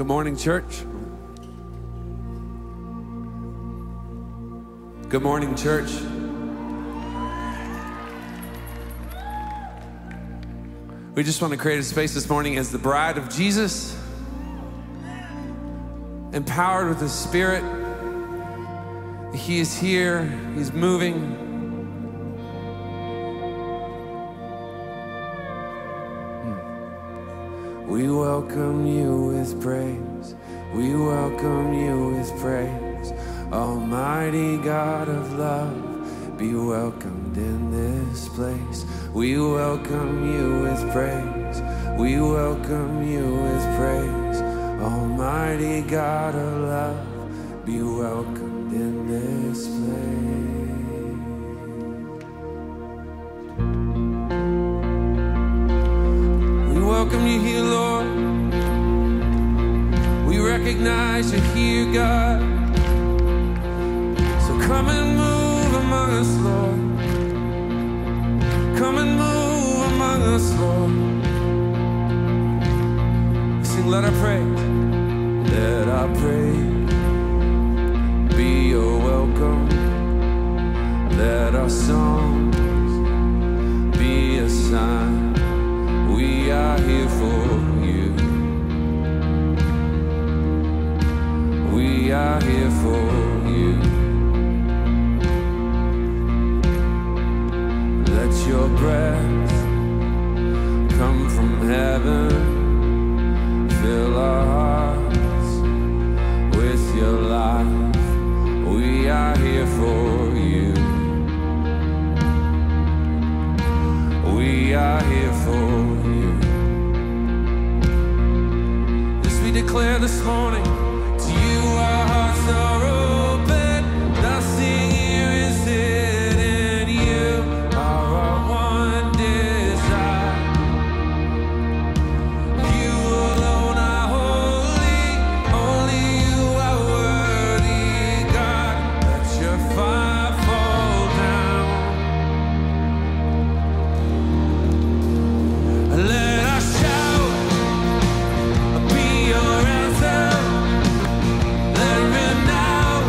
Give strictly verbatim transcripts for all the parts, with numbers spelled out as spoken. Good morning, church. Good morning, church. We just want to create a space this morning as the bride of Jesus, empowered with His Spirit. He is here, He's moving. We welcome you with praise. We welcome you with praise. Almighty God of love, be welcomed in this place. We welcome you with praise. We welcome you with praise. Almighty God of love, be welcomed in this place. Welcome you here, Lord. We recognize you're here, God. So come and move among us, Lord. Come and move among us, Lord. Sing, let our praise, let our praise be your welcome. Let our songs be a sign. We are here for you. We are here for you. Let your breath come from heaven. Fill our hearts with your life. We are here for you. We are here for you. We declare this morning, to you our hearts are open. Nothing here is hidden. You are our one desire. You alone are holy. Only you are worthy, God. Let your fire fall down. Let your answer, let it now.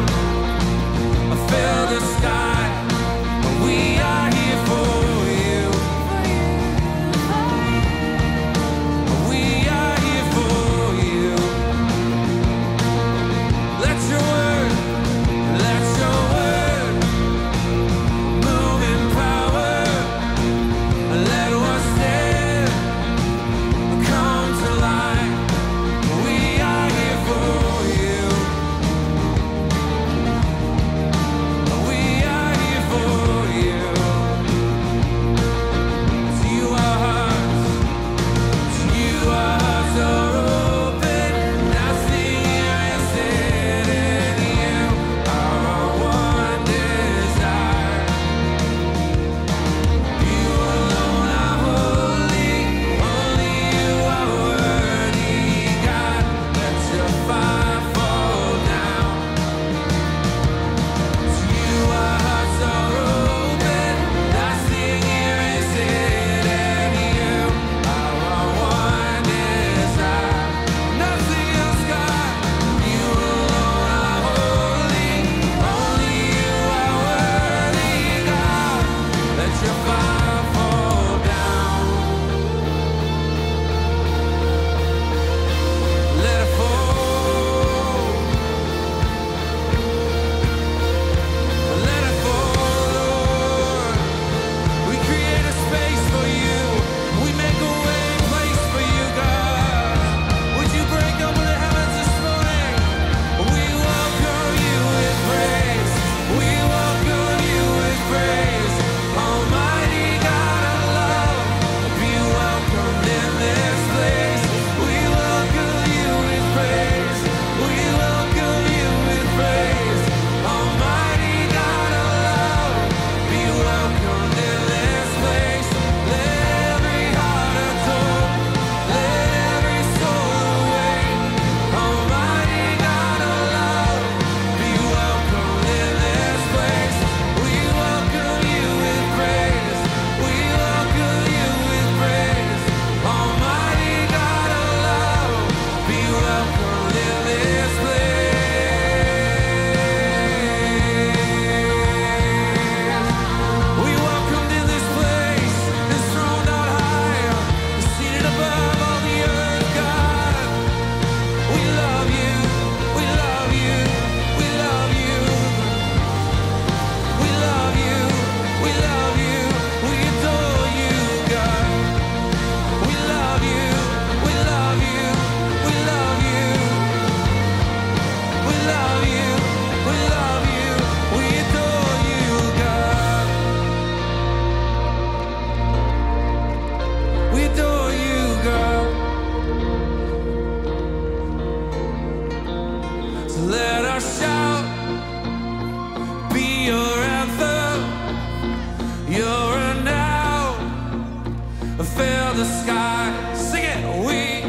fill the sky. Sing it, we.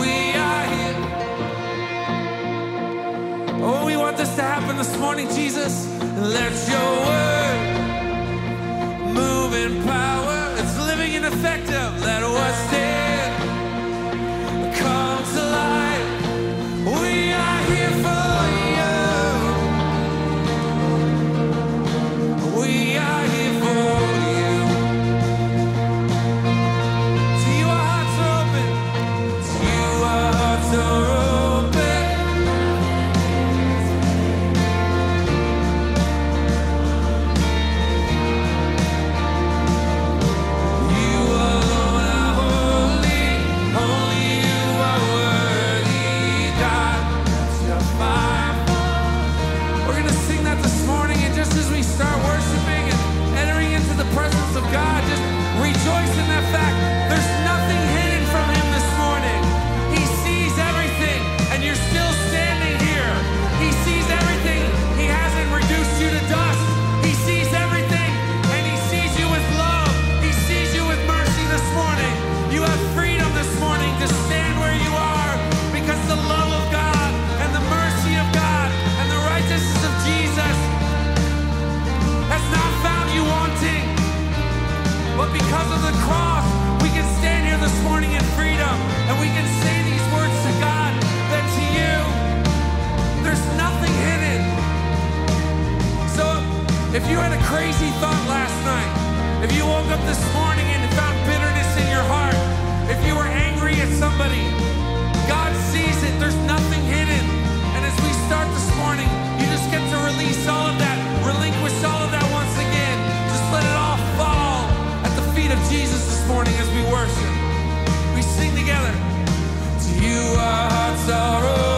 We are here. Oh, we want this to happen this morning, Jesus. Let your word move in power. It's living and effective. Let what's dead come to life. We are here for you. If you had a crazy thought last night, if you woke up this morning and found bitterness in your heart, if you were angry at somebody, God sees it. There's nothing hidden. And as we start this morning, you just get to release all of that, relinquish all of that once again. Just let it all fall at the feet of Jesus this morning as we worship. We sing together. To you our hearts are open.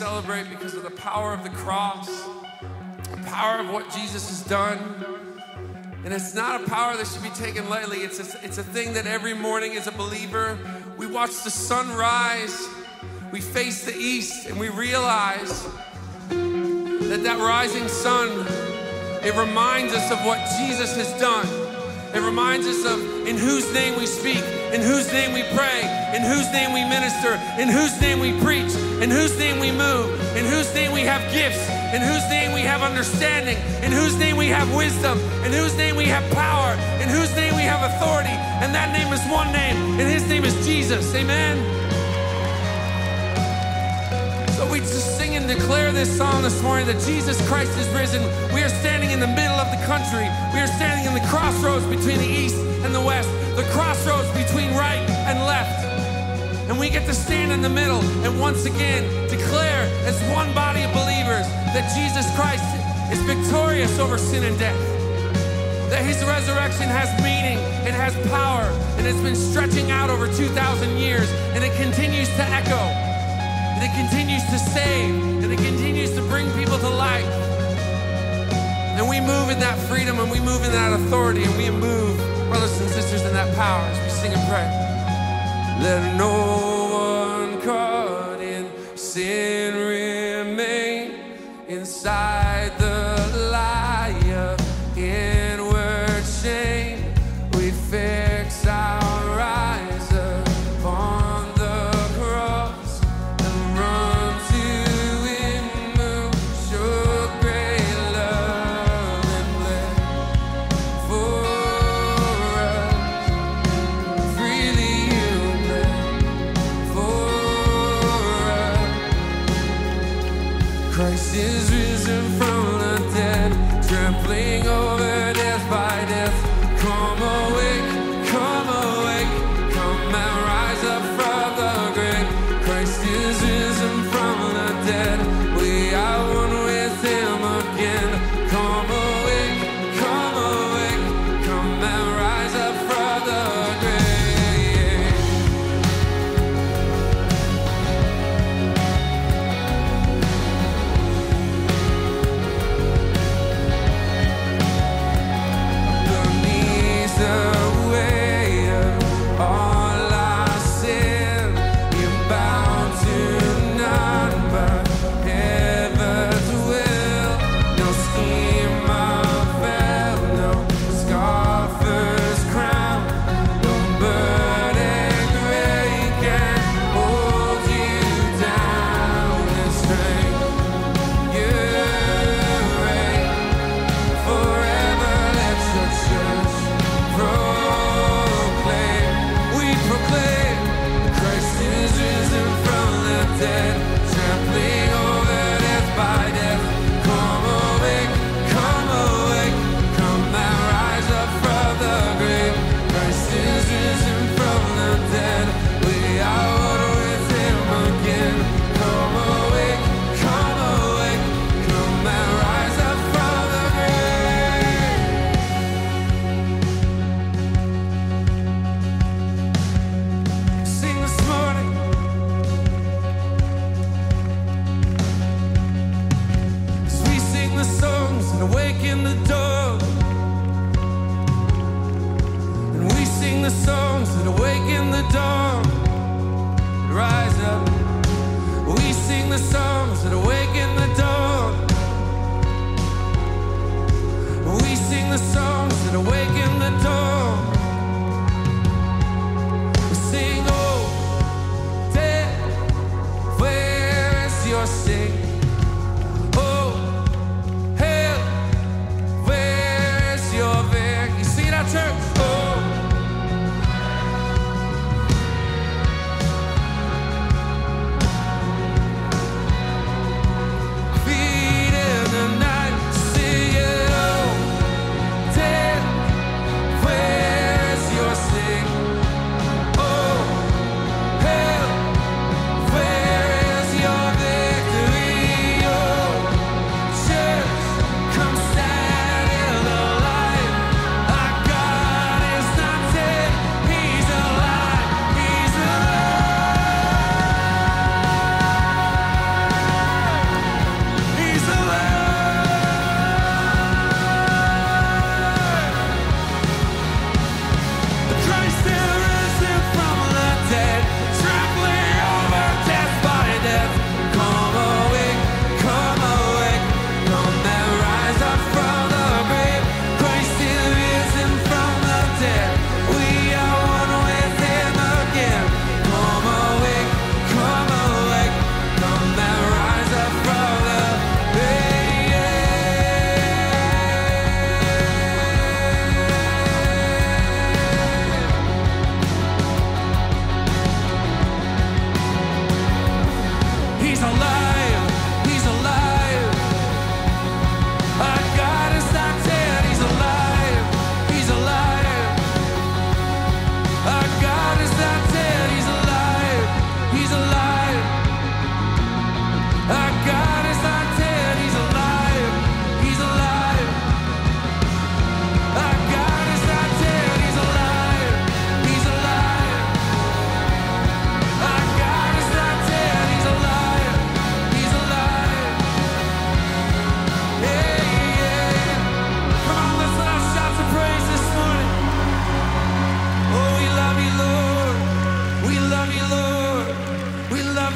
Celebrate because of the power of the cross, the power of what Jesus has done. And it's not a power that should be taken lightly. It's a, it's a thing that every morning as a believer, we watch the sun rise, we face the east, and we realize that that rising sun, it reminds us of what Jesus has done. It reminds us of in whose name we speak, in whose name we pray, in whose name we minister, in whose name we preach, in whose name we move, in whose name we have gifts, in whose name we have understanding, in whose name we have wisdom, in whose name we have power, in whose name we have authority, and that name is one name, and his name is Jesus, amen? So we just sing and declare this song this morning that Jesus Christ is risen. We are standing in the middle of the country. We are standing in the crossroads between the east and the west, the crossroads between right and left. And we get to stand in the middle and once again declare as one body of believers that Jesus Christ is victorious over sin and death, that his resurrection has meaning. It has power, and it's been stretching out over two thousand years, and it continues to echo, and it continues to save, and it continues to bring people to life. And we move in that freedom, and we move in that authority, and we move, brothers and sisters, in that power as we sing and pray. Let no one caught in sin remain inside the lie of inward shame. We fix our eyes upon the cross and run to Him who showed great love and bled for us. Freely You bled for us. Christ is risen from the dead, trampling over death by death. Come awake, come awake, come and rise up from the grave. Christ is risen from the dead, we are one with Him again. Come awake, come awake, come and rise up from the church. Oh.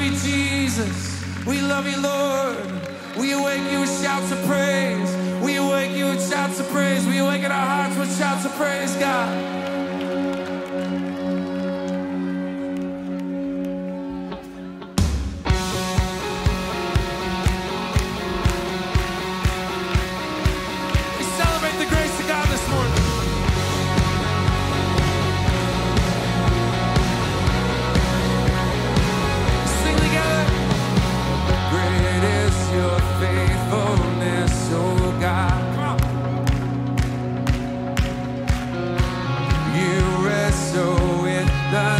you, Jesus. We love you, Lord. We awake you with shouts of praise. We awake you with shouts of praise. We awaken our hearts with shouts of praise, God. Down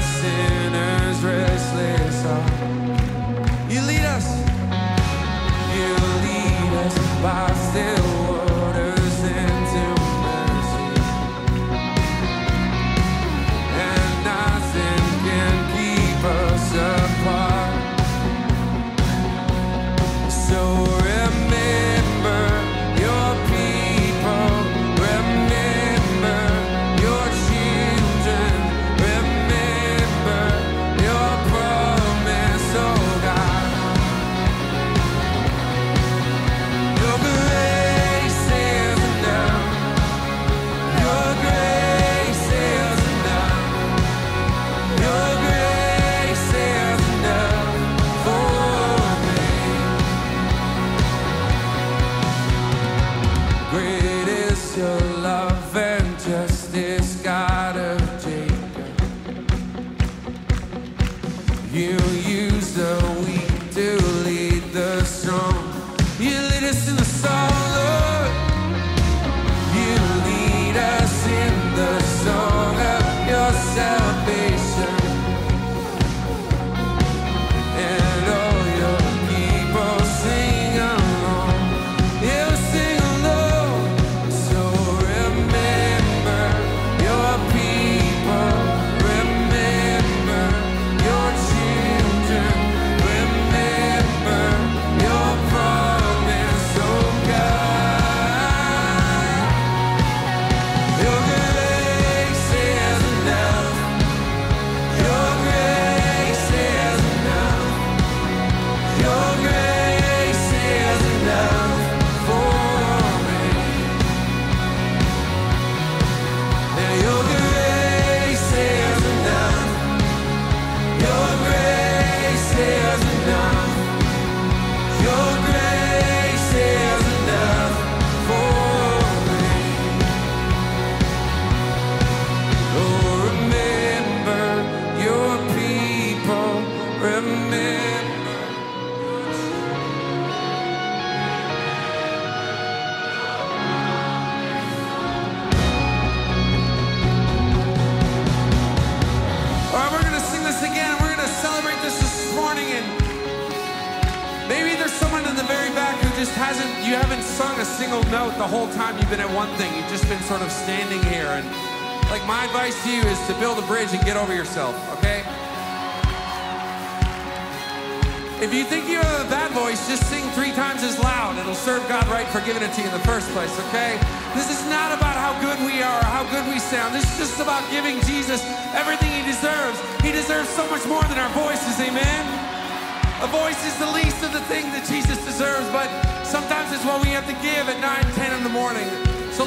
to us,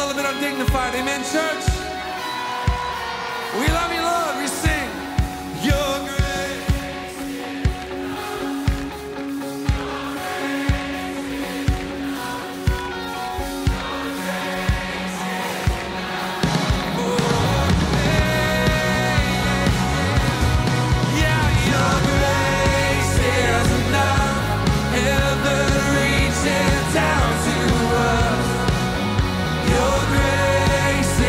your grace is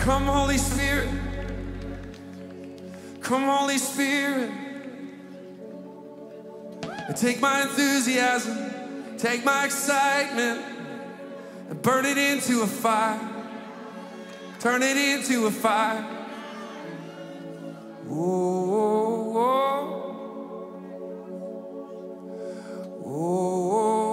Come, Holy Spirit. Come, Holy Spirit. And take my enthusiasm, take my excitement, and burn it into a fire. Turn it into a fire. Whoa, whoa, whoa. Whoa, whoa, whoa. Whoa, whoa. Whoa, whoa.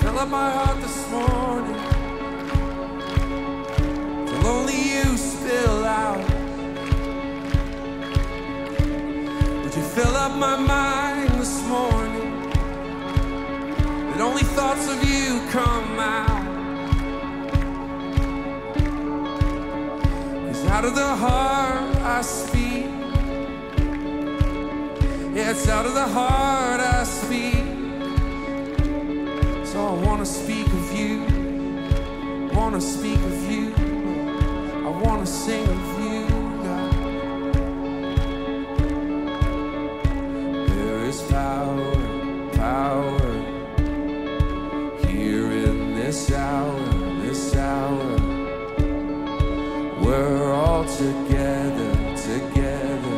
Fill up my heart this morning, till only you spill out. Would you fill up my mind this morning, that only thoughts of you come out? 'Cause out of the heart I speak. Yeah, it's out of the heart I speak. So I wanna speak of you, I wanna speak of you, I wanna sing of you, God. There is power, power, here in this hour, this hour. We're all together, together,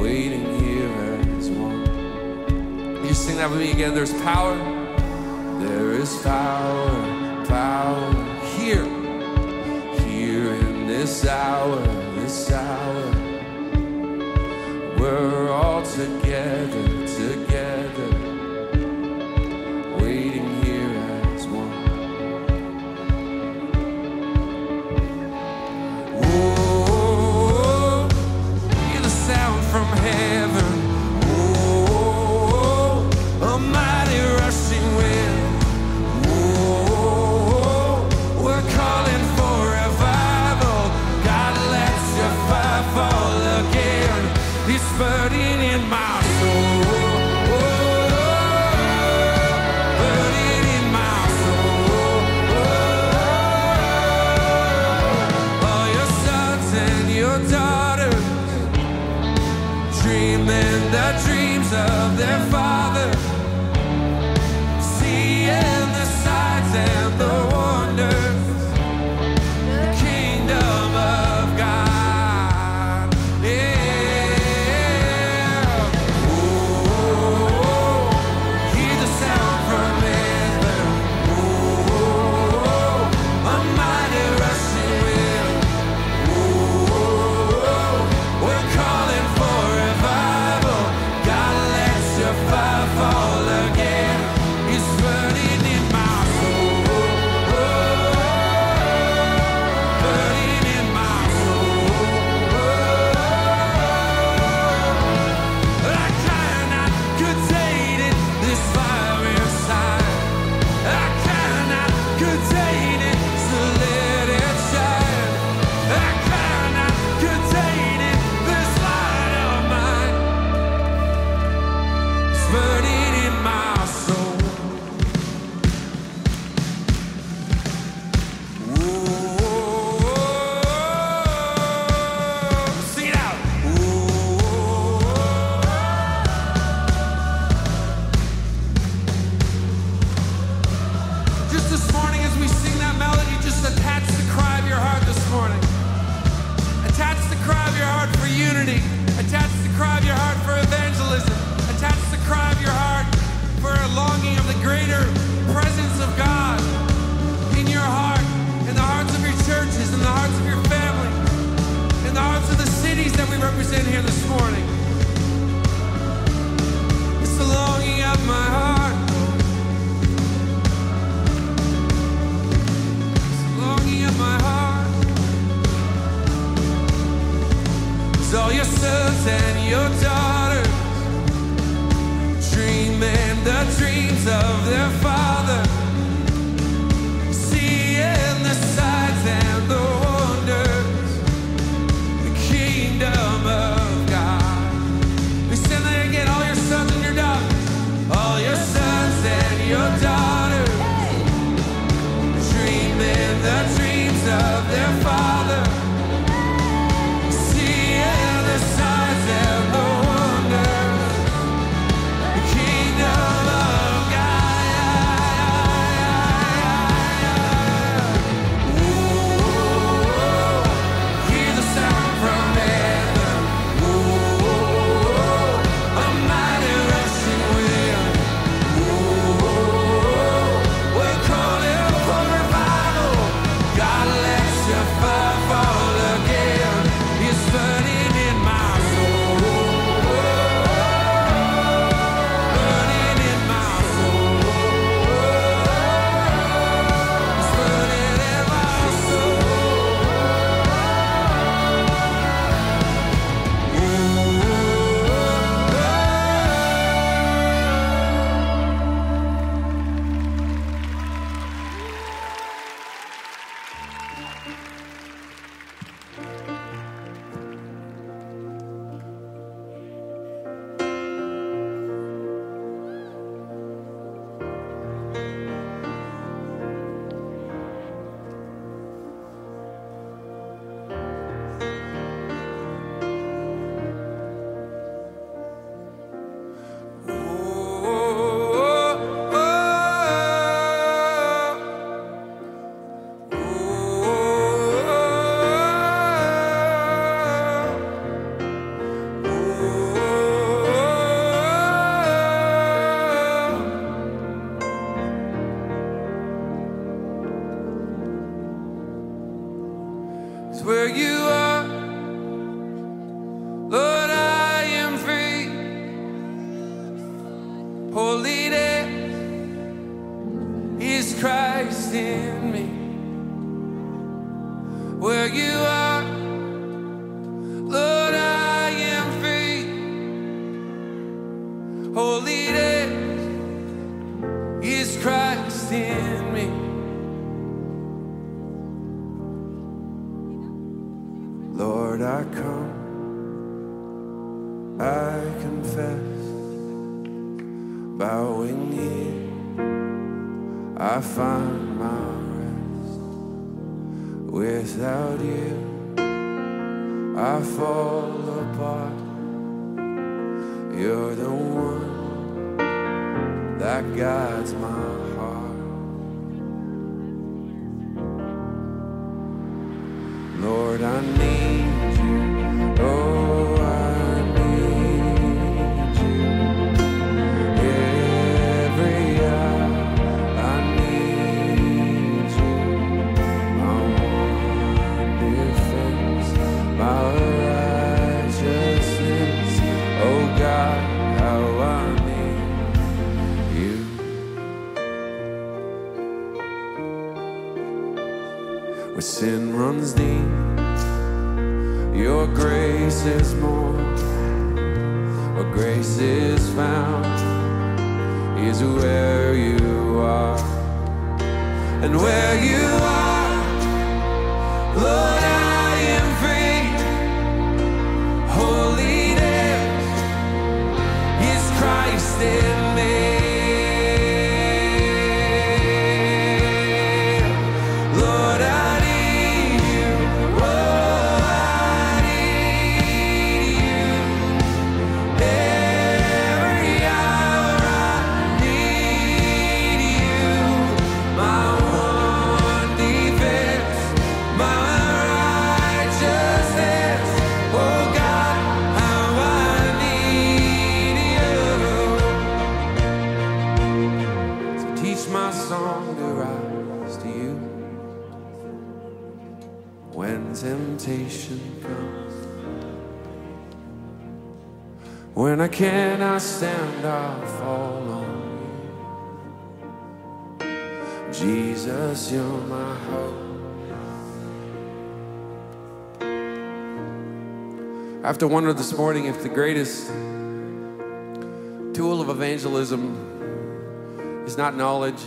waiting here as one. You sing that with me again. There's power. There is power, power here, here in this hour, this hour. We're all together, together, waiting here as one. Whoa, hear the sound from heaven. Burden in my soul, burden in my soul. All your sons and your daughters dreaming the dreams of their father, seeing the signs and the wonders. holy day is Christ in me. Where you are, Lord, I am free. Holy day is Christ in me. Lord, I come, I confess, bowing here I find my rest. Without you I fall apart. You're the one that guides my heart. Lord, I need you, oh I need you. Every hour where sin runs deep, your grace is more. Where grace is found is where you are. And where you are, Lord, I am free. Holiness is Christ in me. Temptation comes, when I cannot stand, I'll fall on you. Jesus, you're my hope. I have to wonder this morning if the greatest tool of evangelism is not knowledge,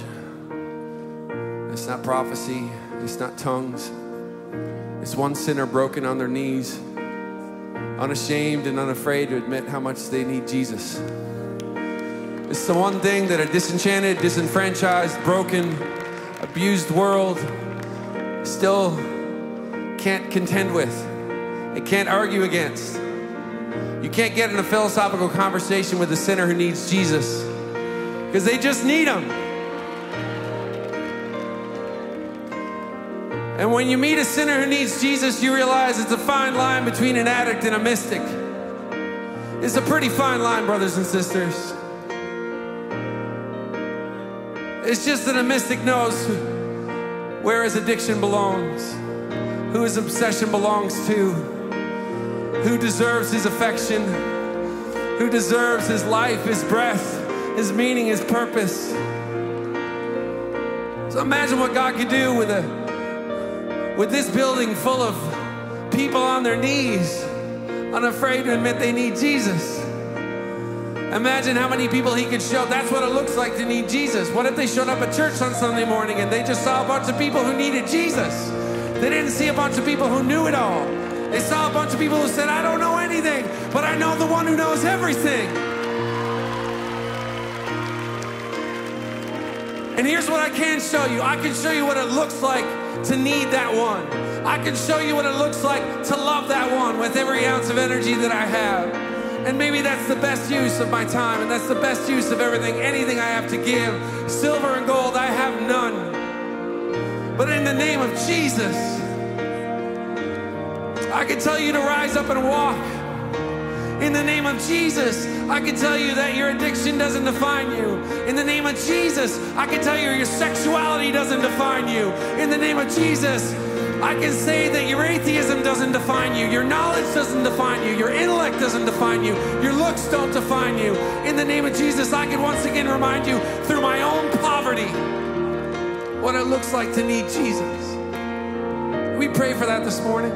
it's not prophecy, it's not tongues. It's one sinner broken on their knees, unashamed and unafraid to admit how much they need Jesus. It's the one thing that a disenchanted, disenfranchised, broken, abused world still can't contend with. It can't argue against. You can't get in a philosophical conversation with a sinner who needs Jesus, because they just need him. And when you meet a sinner who needs Jesus, you realize it's a fine line between an addict and a mystic. It's a pretty fine line, brothers and sisters. It's just that a mystic knows where his addiction belongs, who his obsession belongs to, who deserves his affection, who deserves his life, his breath, his meaning, his purpose. So imagine what God could do with a With this building full of people on their knees, unafraid to admit they need Jesus. Imagine how many people he could show. That's what it looks like to need Jesus. What if they showed up at church on Sunday morning and they just saw a bunch of people who needed Jesus? They didn't see a bunch of people who knew it all. They saw a bunch of people who said, I don't know anything, but I know the one who knows everything. And here's what I can show you. I can show you what it looks like to need that one. I can show you what it looks like to love that one with every ounce of energy that I have. And maybe that's the best use of my time, and that's the best use of everything, anything I have to give. Silver and gold, I have none. But in the name of Jesus, I can tell you to rise up and walk. In the name of Jesus, I can tell you that your addiction doesn't define you. In the name of Jesus, I can tell you your sexuality doesn't define you. In the name of Jesus, I can say that your atheism doesn't define you, your knowledge doesn't define you, your intellect doesn't define you, your looks don't define you. In the name of Jesus, I can once again remind you through my own poverty what it looks like to need Jesus. We pray for that this morning.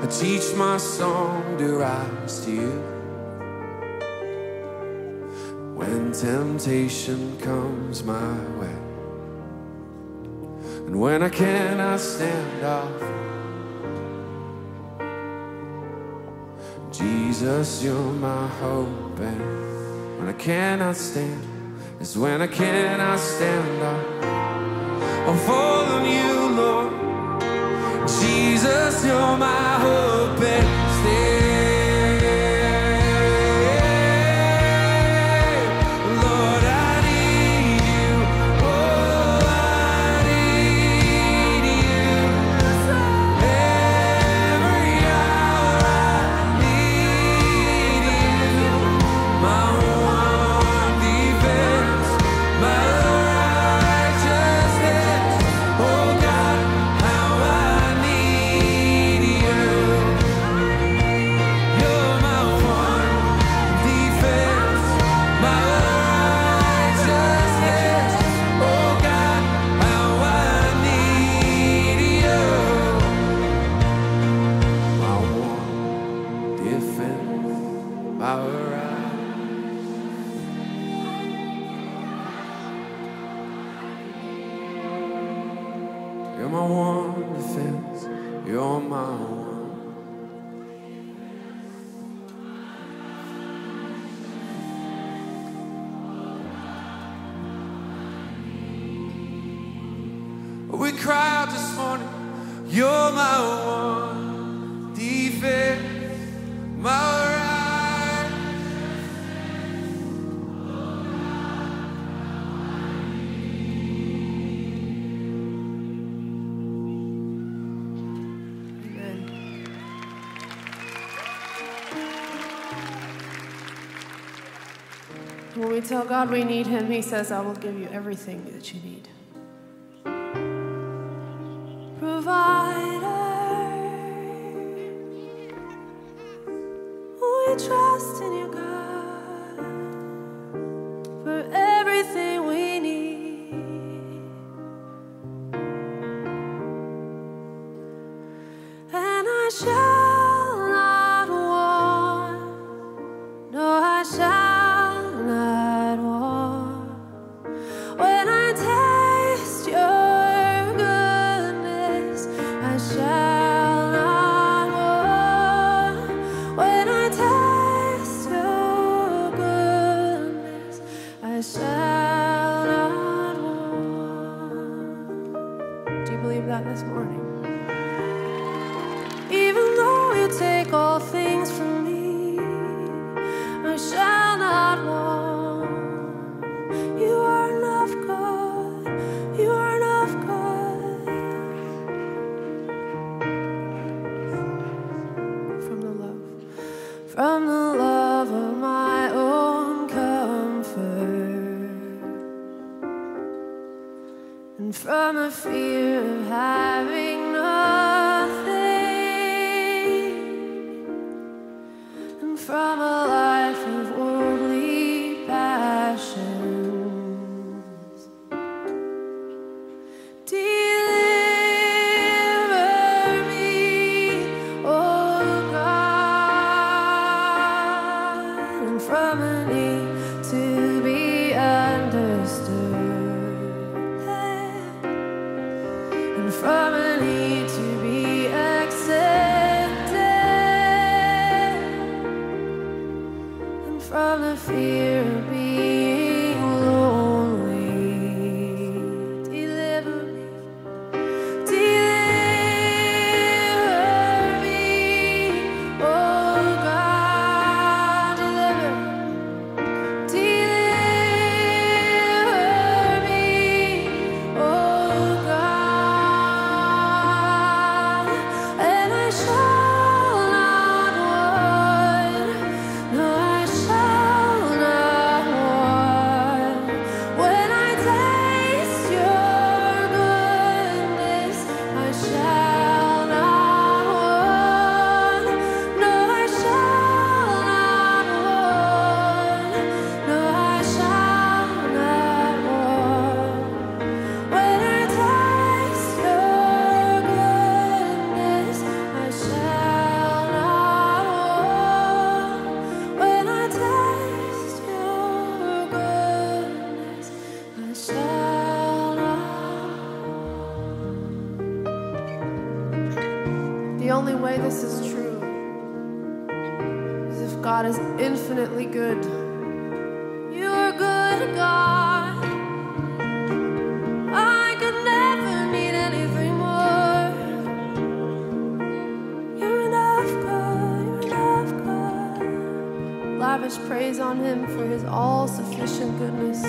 I teach my song to rise to you when temptation comes my way. And when I cannot stand off, Jesus, you're my hope. And when I cannot stand, it's when I cannot stand off, I'll fall on you, Lord. Jesus, you're my hope and stay. Lord, I need you. Oh, I need you. Every hour I need you. My one defense, my righteousness. Oh, God, how I need you. You're my one defense, my righteousness. Oh, God, how I need you. My one defense, my righteousness. You're my one defense, you're my one. We cry out this morning, you're my one defense, my right. When we tell God we need him, he says, I will give you everything that you need. Provider, we trust in you, God, for everything we need. And I shall not want, no, I shall not want. When I taste your goodness, I shall not want. When I taste your goodness, I shall not want. Do you believe that this morning? Even though you take all things from me, I shall not want. You are enough, God. You are enough, God. From the love, from the love of my own comfort, and from the fear of having nothing, and from a life of worldly passions, deliver me, oh God, and from a need to be understood, and from a need way this is true is if God is infinitely good. You are good, God. I could never need anything more. You're enough, God. You're enough, God. Lavish praise on him for his all-sufficient goodness.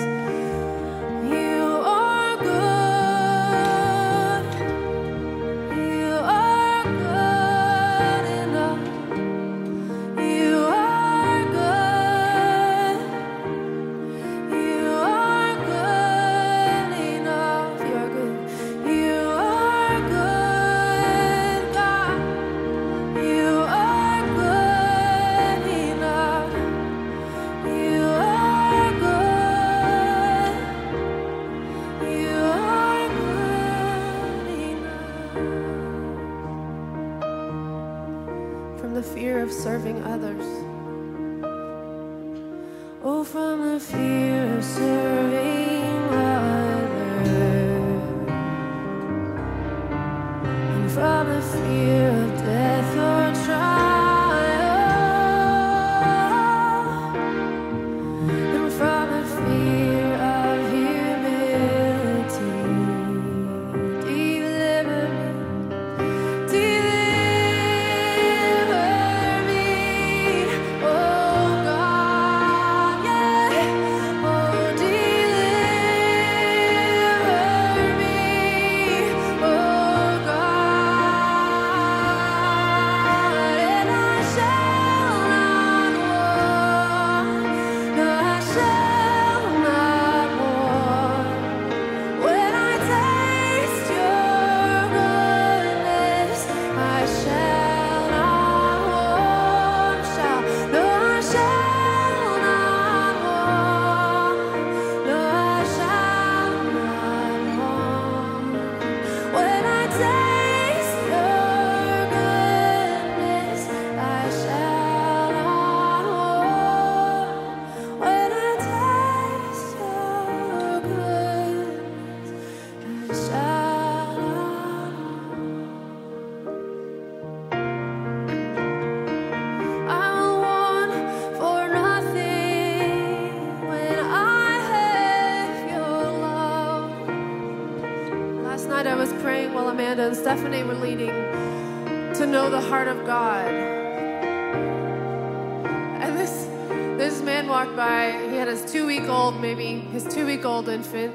Serving others. Oh, from the fear of serving others, and from the fear of death or trial, and from the fear of humility, deliver me, deliver me. And Stephanie were leading to know the heart of God. And this this man walked by. He had his two-week-old, maybe his two-week-old infant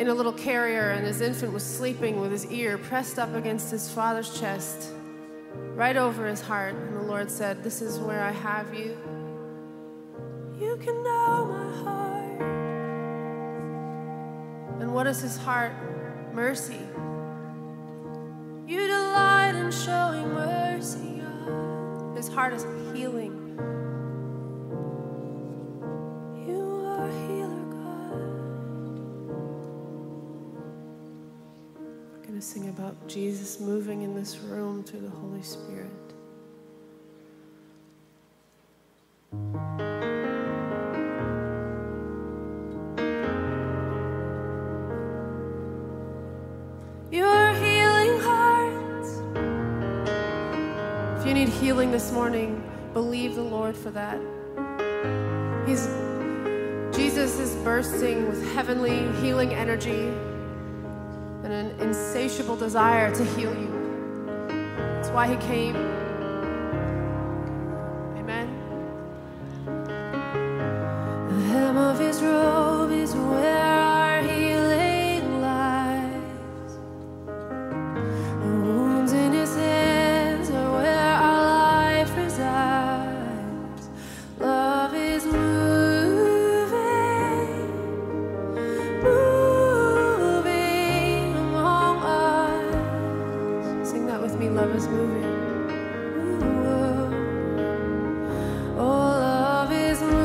in a little carrier, and his infant was sleeping with his ear pressed up against his father's chest, right over his heart. And the Lord said, "This is where I have you. You can know my heart." And what is his heart? Mercy. You delight in showing mercy, God. His heart is healing. You are a healer, God. We're going to sing about Jesus moving in this room through the Holy Spirit. Healing this morning, believe the Lord for that. He's, Jesus is bursting with heavenly healing energy and an insatiable desire to heal you. That's why he came. Amen. The hem of his robe is where our healing lies. The wounds in his head is moving. Ooh, oh, love is moving.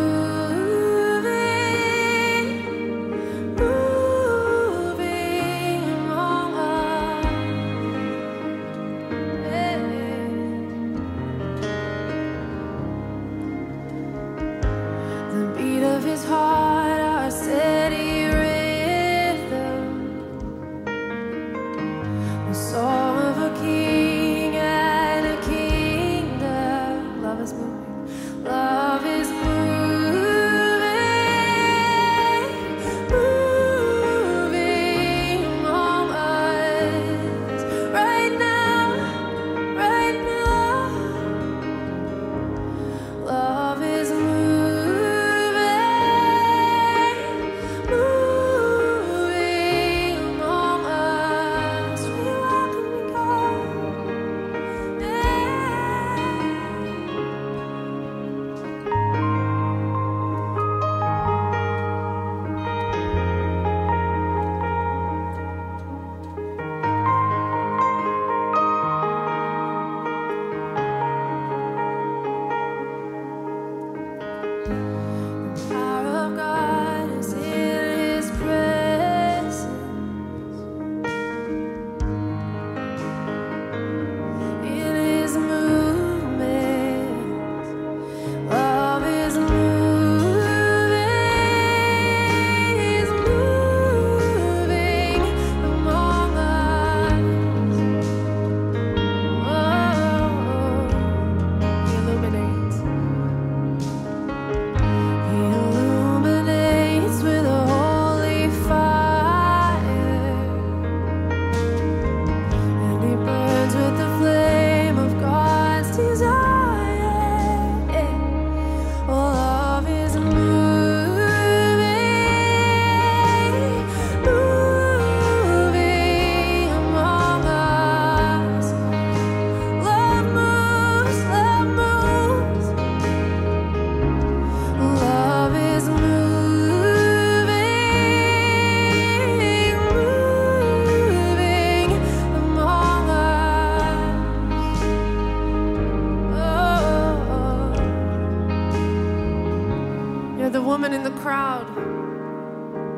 in the crowd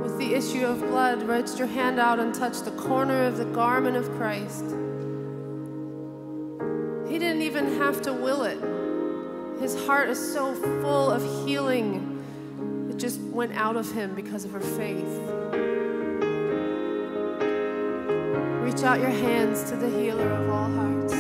with the issue of blood, reach your hand out and touch the corner of the garment of Christ. He didn't even have to will it. His heart is so full of healing, it just went out of him because of her faith. Reach out your hands to the healer of all hearts.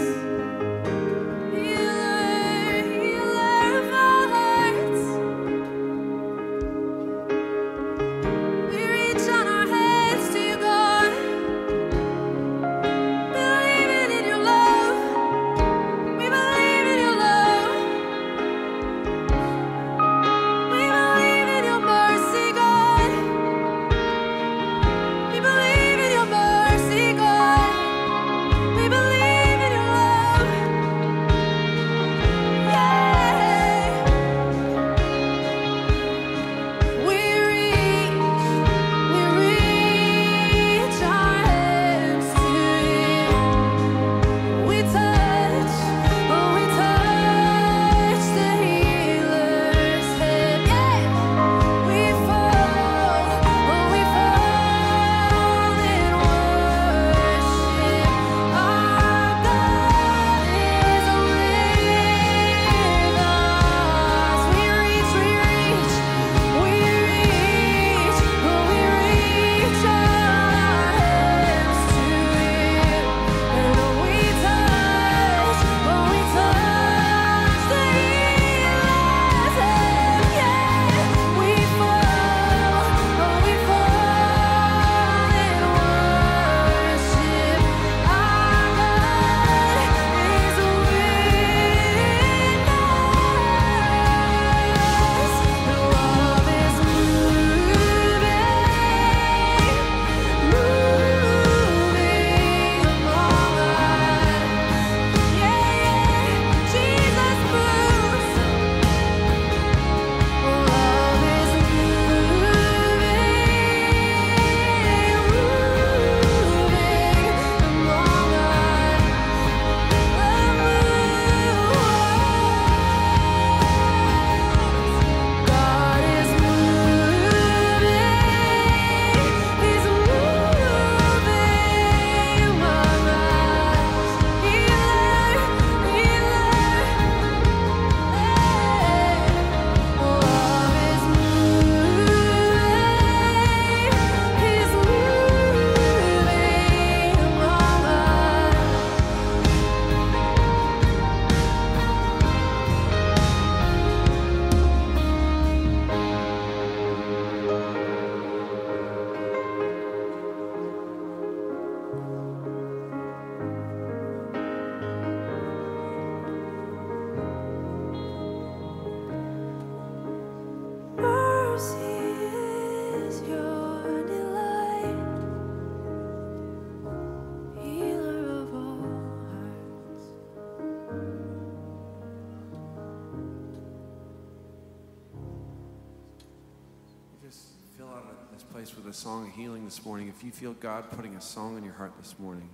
With a song of healing this morning. If you feel God putting a song in your heart this morning,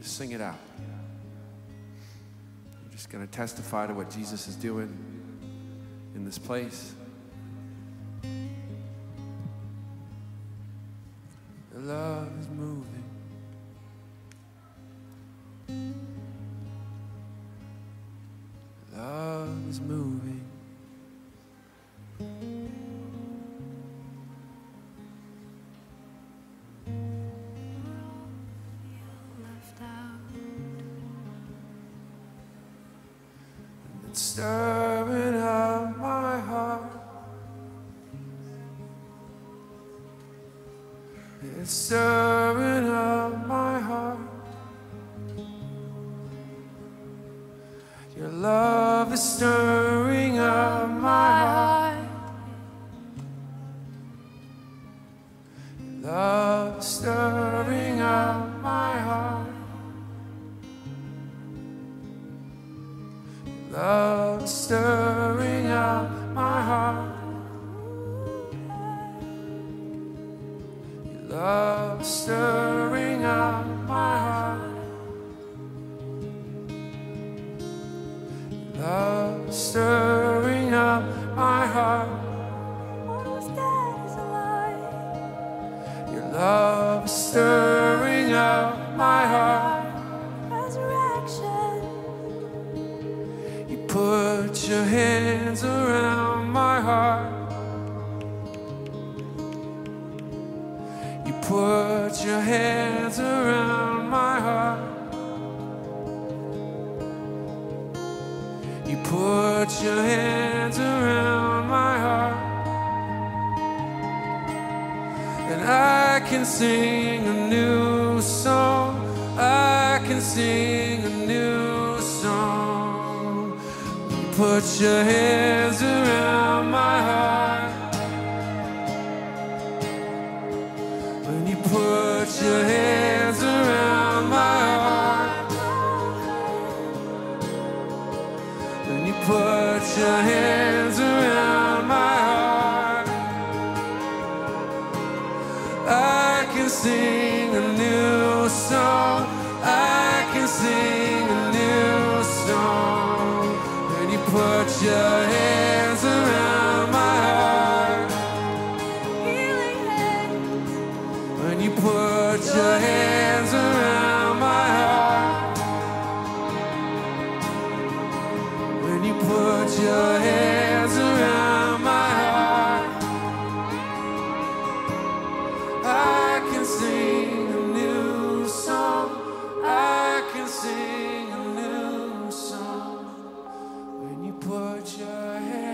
just sing it out. I'm just going to testify to what Jesus is doing in this place. The love is moving. The love is moving. Stirring up my heart, it's stirring up my heart. Your love is stirring up my heart. Your love is stirring up my heart. Your love stirring up my heart. Your love stirring up my heart. Your love stirring up. hands around my heart. You put your hands around my heart. You put your hands around my heart. And I can sing a new song. I can sing a new song. You put your hands around my heart. When you put your hands around my heart. When you put your hands around my heart. I can sing a new song. I can sing a new song. When you put your hands around my heart. When you put your hands around my heart. When you put your hands around my heart. I can sing a new song. I can sing a new song when you put your hands.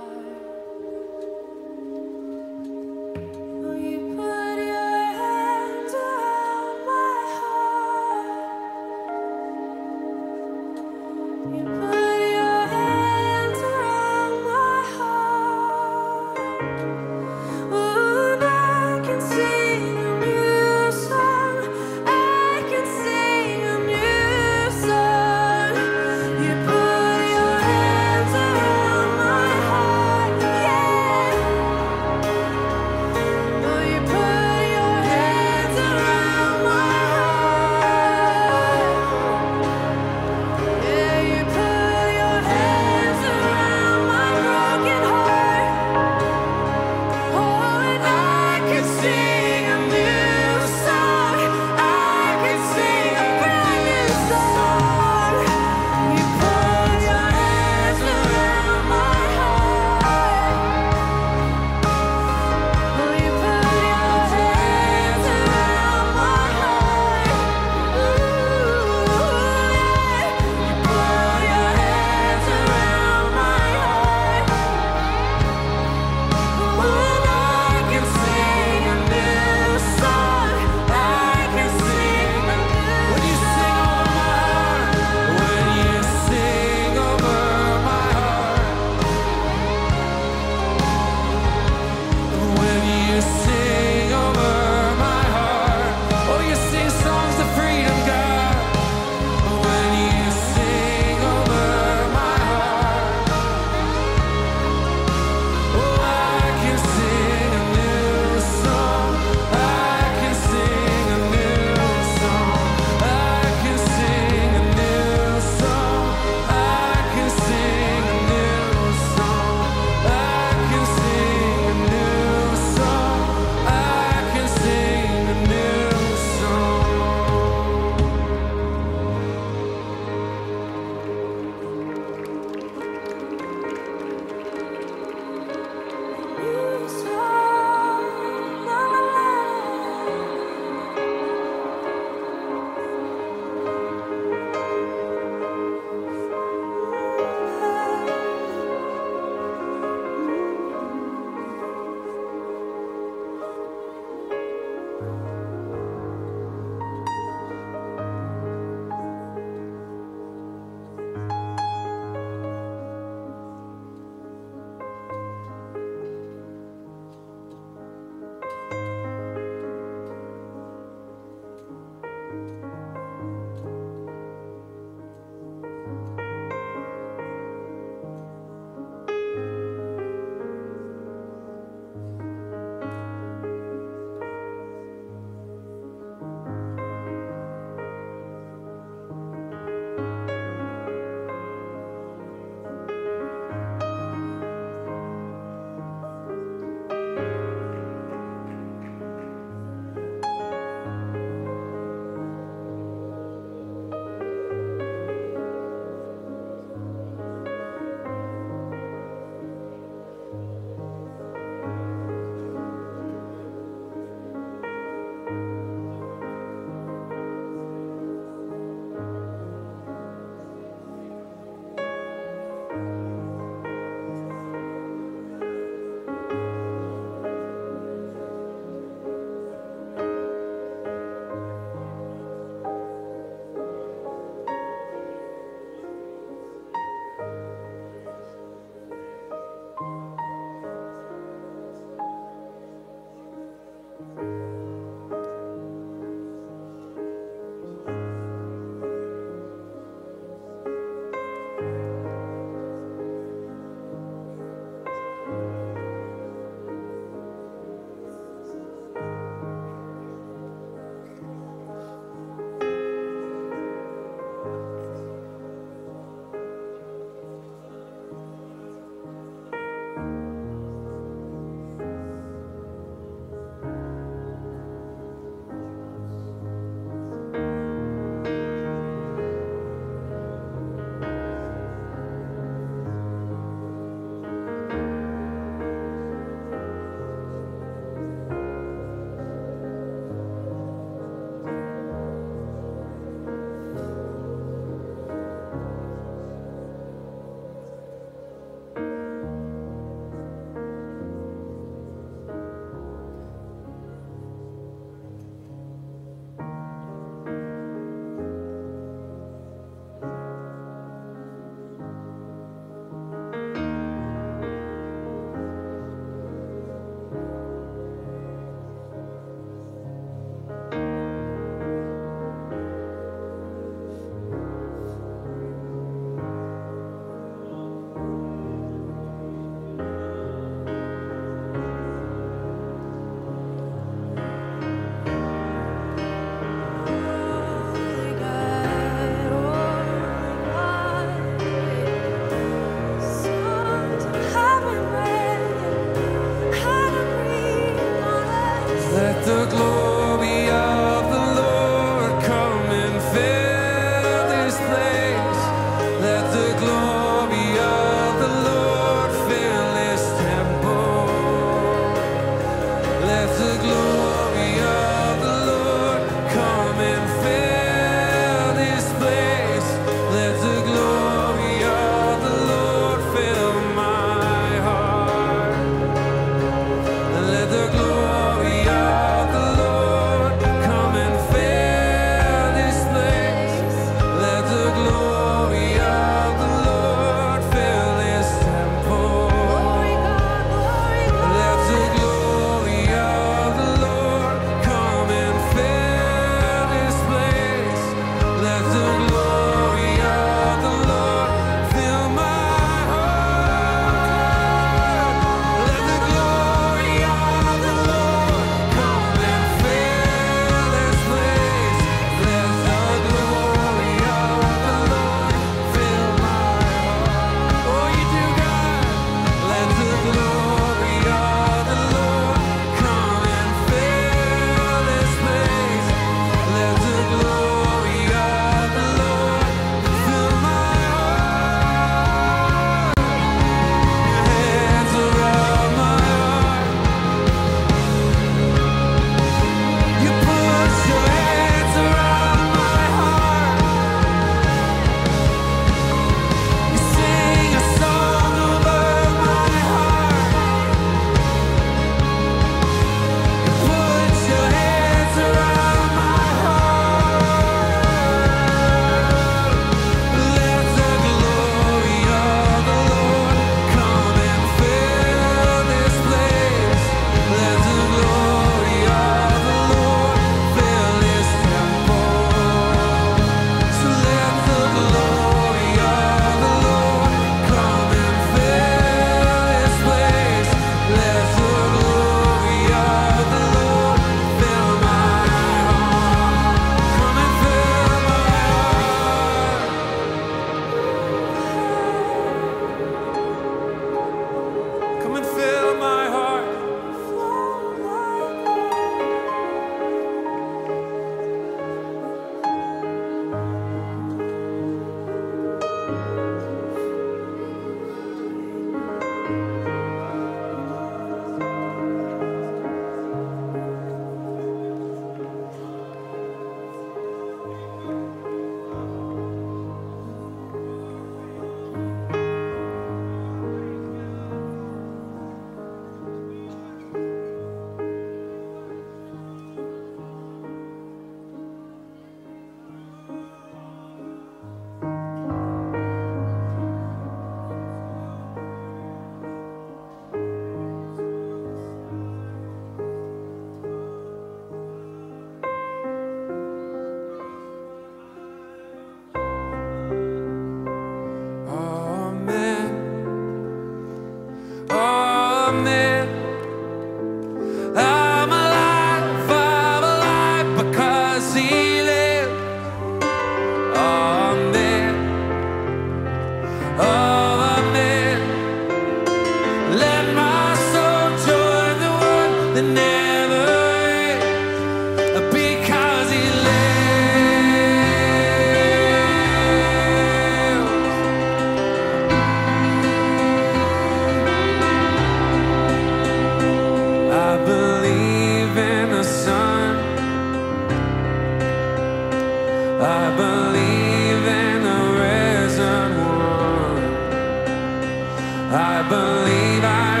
I believe I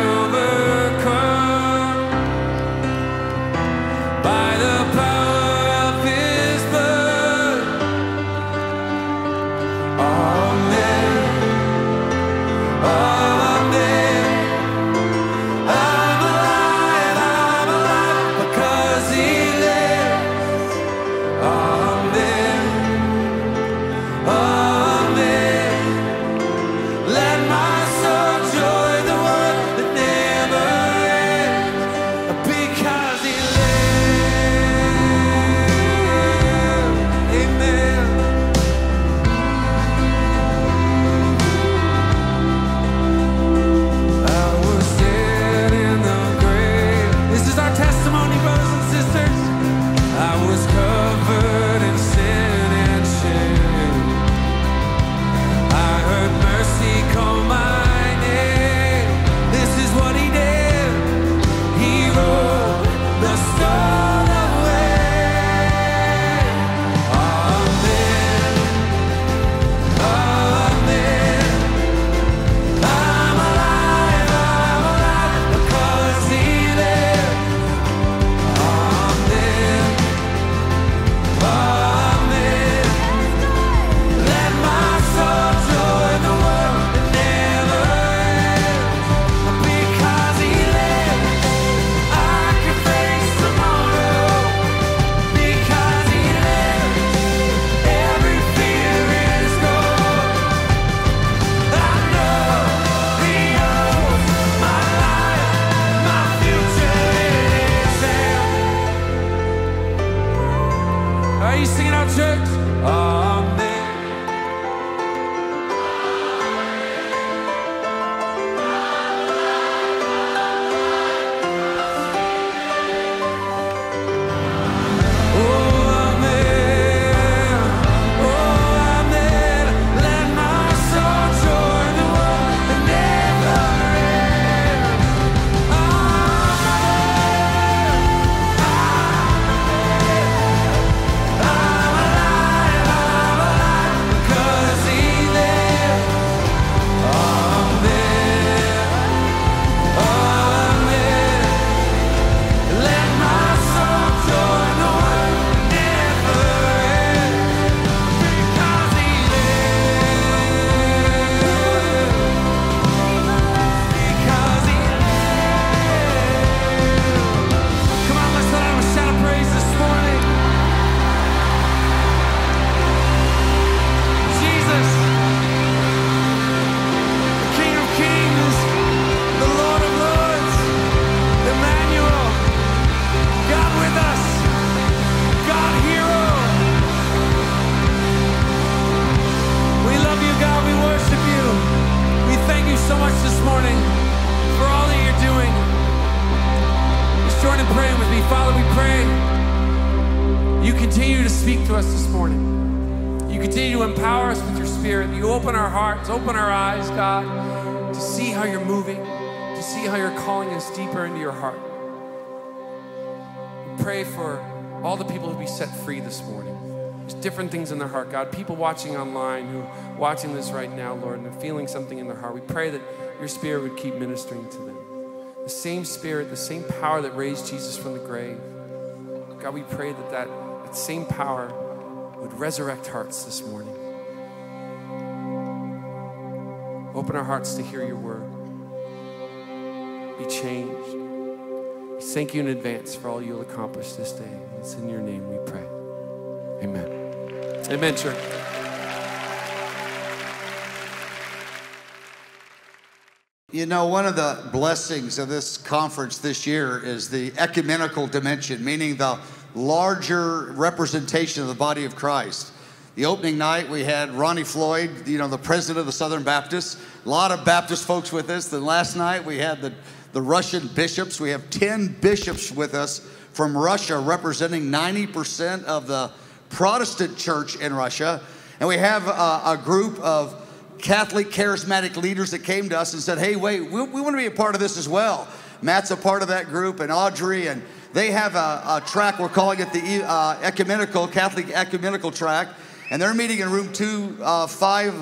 overcome by the power of His blood. All men, all of men, I'm alive, I'm alive because He lives. All men, all men, let my open our eyes, God, to see how you're moving, to see how you're calling us deeper into your heart. We pray for all the people who be set free this morning. There's different things in their heart, God. People watching online who are watching this right now, Lord, and they're feeling something in their heart. We pray that your Spirit would keep ministering to them. The same Spirit, the same power that raised Jesus from the grave. God, we pray that that, that same power would resurrect hearts this morning. Open our hearts to hear your word. Be changed. We thank you in advance for all you'll accomplish this day. It's in your name we pray. Amen. Amen, church. You know, one of the blessings of this conference this year is the ecumenical dimension, meaning the larger representation of the body of Christ. The opening night, we had Ronnie Floyd, you know, the president of the Southern Baptists. A lot of Baptist folks with us. Then last night, we had the, the Russian bishops. We have ten bishops with us from Russia, representing ninety percent of the Protestant church in Russia. And we have uh, a group of Catholic charismatic leaders that came to us and said, hey, wait, we, we want to be a part of this as well. Matt's a part of that group, and Audrey, and they have a, a track. We're calling it the uh, ecumenical, Catholic ecumenical track. And they're meeting in room two, uh, five,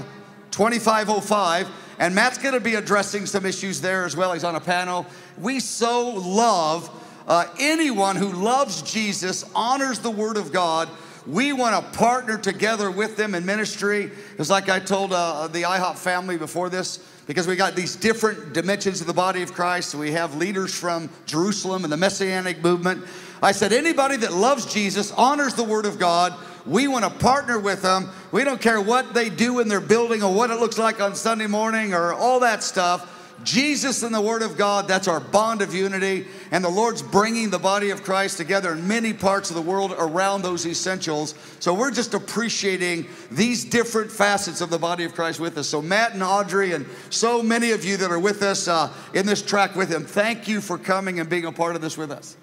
twenty-five oh five, And Matt's going to be addressing some issues there as well. He's on a panel. We so love uh, anyone who loves Jesus, honors the Word of God. We want to partner together with them in ministry. It's like I told uh, the IHOP family before this, because we got these different dimensions of the body of Christ. We have leaders from Jerusalem and the Messianic movement. I said, anybody that loves Jesus, honors the Word of God, we want to partner with them. We don't care what they do in their building or what it looks like on Sunday morning or all that stuff. Jesus and the Word of God, that's our bond of unity. And the Lord's bringing the body of Christ together in many parts of the world around those essentials. So we're just appreciating these different facets of the body of Christ with us. So Matt and Audrey and so many of you that are with us uh, in this track with him, thank you for coming and being a part of this with us.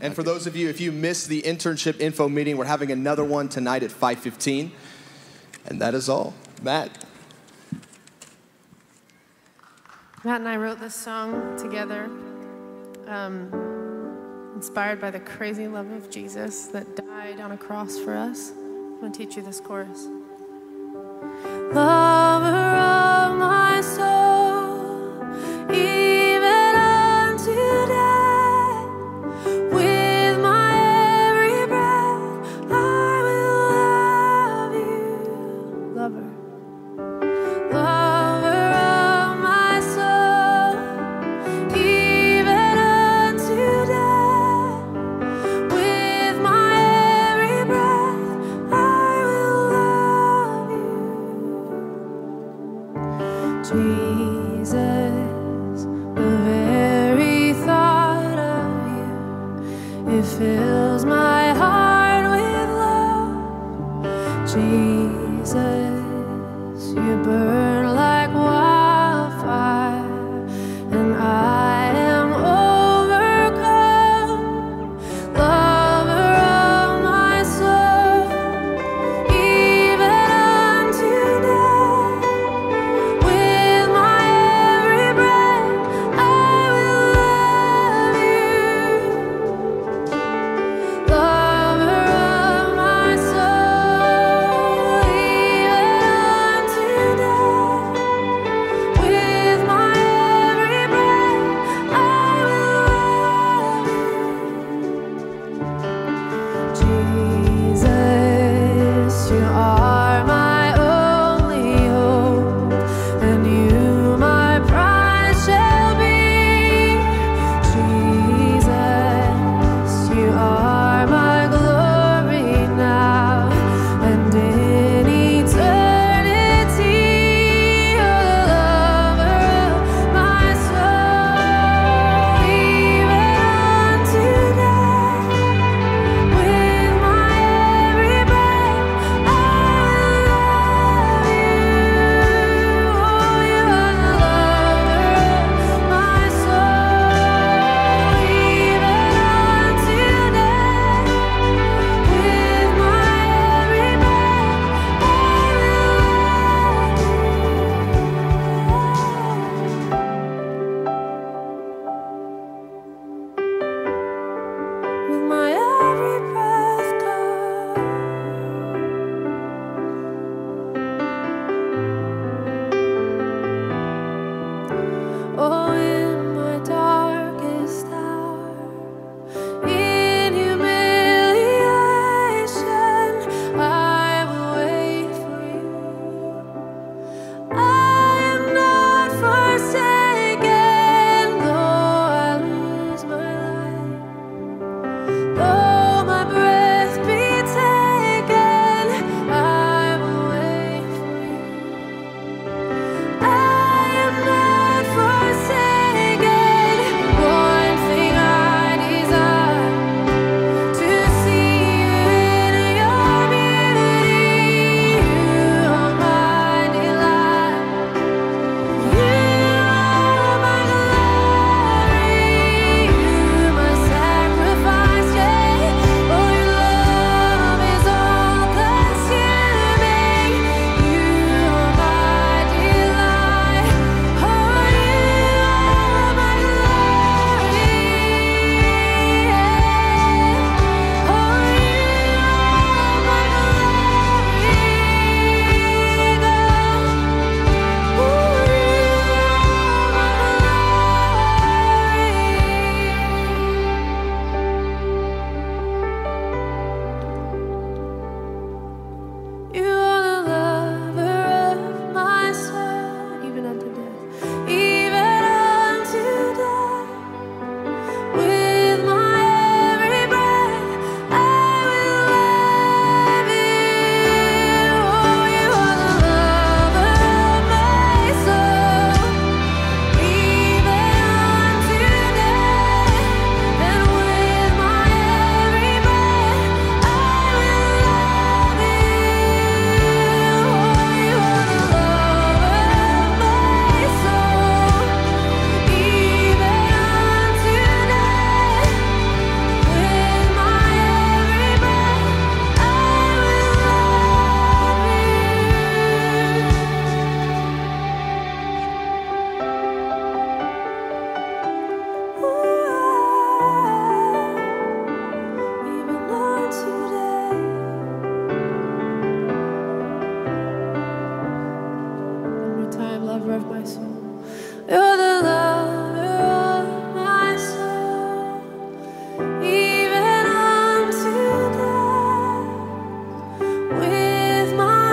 And for those of you, if you missed the internship info meeting, we're having another one tonight at five fifteen. And that is all. Matt. Matt and I wrote this song together, um, inspired by the crazy love of Jesus that died on a cross for us. I'm going to teach you this chorus. Lover of my soul, even unto death, with my every breath, I will love you. Lover. Lover. Fills my heart with love, Jesus, you burn like wildfire, and I am overcome, lover of my soul, even unto death, with my every breath, I will love you. Lover of my soul. You're the lover of my soul, even unto death. With my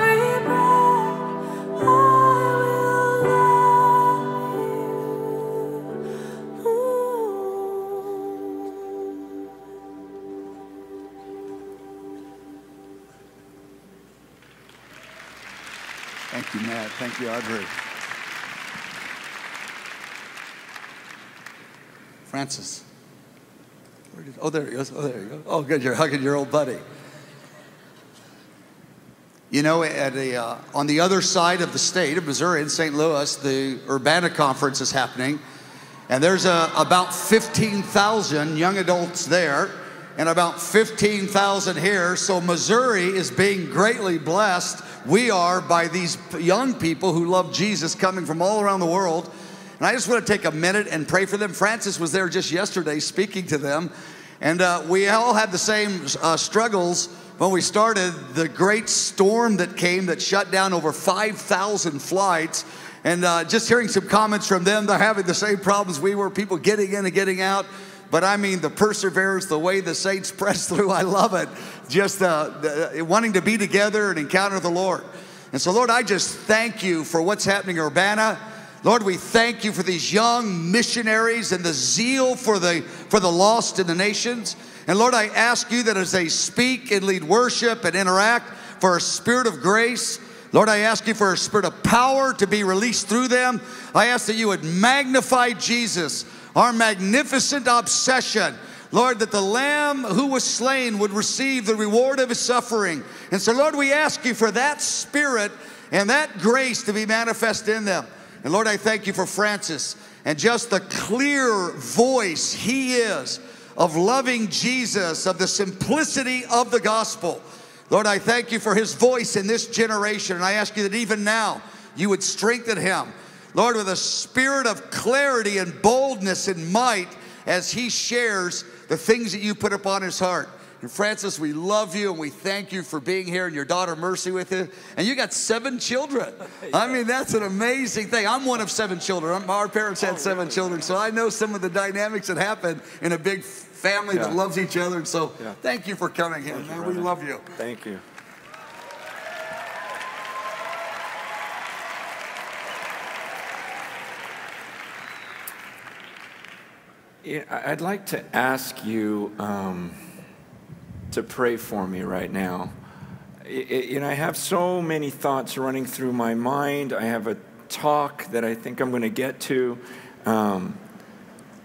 every breath, I will love you. Ooh. Thank you, Matt. Thank you, Audrey. Francis. Where did, oh, there he goes. Oh, there you go. Oh, good. You're hugging your old buddy. You know, at a, uh, on the other side of the state of Missouri, in Saint Louis, the Urbana Conference is happening. And there's uh, about fifteen thousand young adults there and about fifteen thousand here. So Missouri is being greatly blessed. We are by these young people who love Jesus coming from all around the world. And I just want to take a minute and pray for them. Francis was there just yesterday speaking to them. And uh, we all had the same uh, struggles when we started. The great storm that came that shut down over five thousand flights. And uh, just hearing some comments from them, they're having the same problems we were, people getting in and getting out. But I mean, the perseverance, the way the saints pressed through, I love it. Just uh, the, wanting to be together and encounter the Lord. And so, Lord, I just thank you for what's happening in Urbana. Lord, we thank you for these young missionaries and the zeal for the, for the lost in the nations. And Lord, I ask you that as they speak and lead worship and interact, for a spirit of grace. Lord, I ask you for a spirit of power to be released through them. I ask that you would magnify Jesus, our magnificent obsession. Lord, that the Lamb who was slain would receive the reward of his suffering. And so, Lord, we ask you for that spirit and that grace to be manifest in them. And Lord, I thank you for Francis and just the clear voice he is of loving Jesus, of the simplicity of the gospel. Lord, I thank you for his voice in this generation. And I ask you that even now you would strengthen him, Lord, with a spirit of clarity and boldness and might as he shares the things that you put upon his heart. And Francis, we love you and we thank you for being here, and your daughter Mercy with you. And you got seven children. Yeah. I mean, that's an amazing thing. I'm one of seven children. I'm, our parents had oh, seven really? children, so I know some of the dynamics that happen in a big family yeah. that loves each other. And so yeah. thank you for coming here, man. We love you. Thank you. Yeah, I'd like to ask you... Um, to pray for me right now. It, it, you know, I have so many thoughts running through my mind. I have a talk that I think I'm going to get to. Um,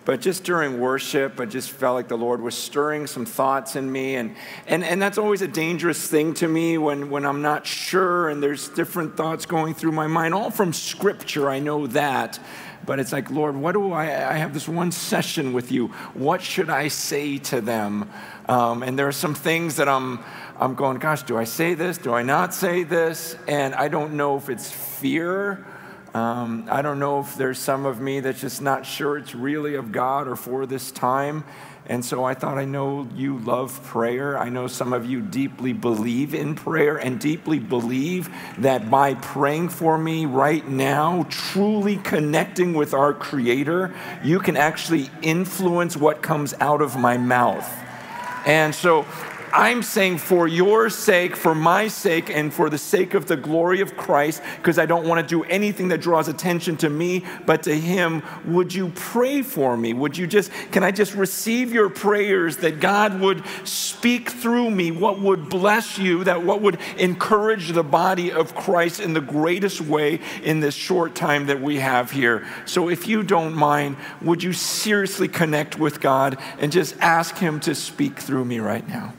but just during worship, I just felt like the Lord was stirring some thoughts in me. And, and, and that's always a dangerous thing to me when, when I'm not sure and there's different thoughts going through my mind, all from Scripture, I know that. But it's like, Lord, what do I, I have this one session with you. What should I say to them? Um, and there are some things that I'm, I'm going, gosh, do I say this? Do I not say this? And I don't know if it's fear. Um, I don't know if there's some of me that's just not sure it's really of God or for this time. And so I thought, I know you love prayer. I know some of you deeply believe in prayer and deeply believe that by praying for me right now, truly connecting with our Creator, you can actually influence what comes out of my mouth. And so I'm saying for your sake, for my sake, and for the sake of the glory of Christ, because I don't want to do anything that draws attention to me, but to him, would you pray for me? Would you just, can I just receive your prayers that God would speak through me, what would bless you, that what would encourage the body of Christ in the greatest way in this short time that we have here? So if you don't mind, would you seriously connect with God and just ask him to speak through me right now?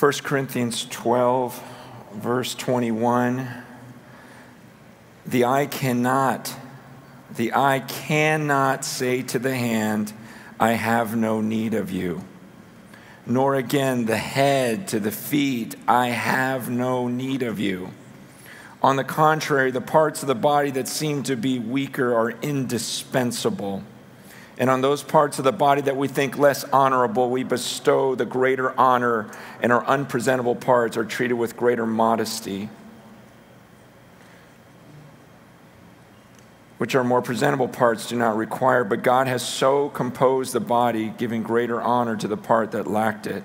First Corinthians twelve, verse twenty-one, the eye cannot, the eye cannot say to the hand, I have no need of you. Nor again the head to the feet, I have no need of you. On the contrary, the parts of the body that seem to be weaker are indispensable. And on those parts of the body that we think less honorable, we bestow the greater honor, and our unpresentable parts are treated with greater modesty, which our more presentable parts do not require. But God has so composed the body, giving greater honor to the part that lacked it,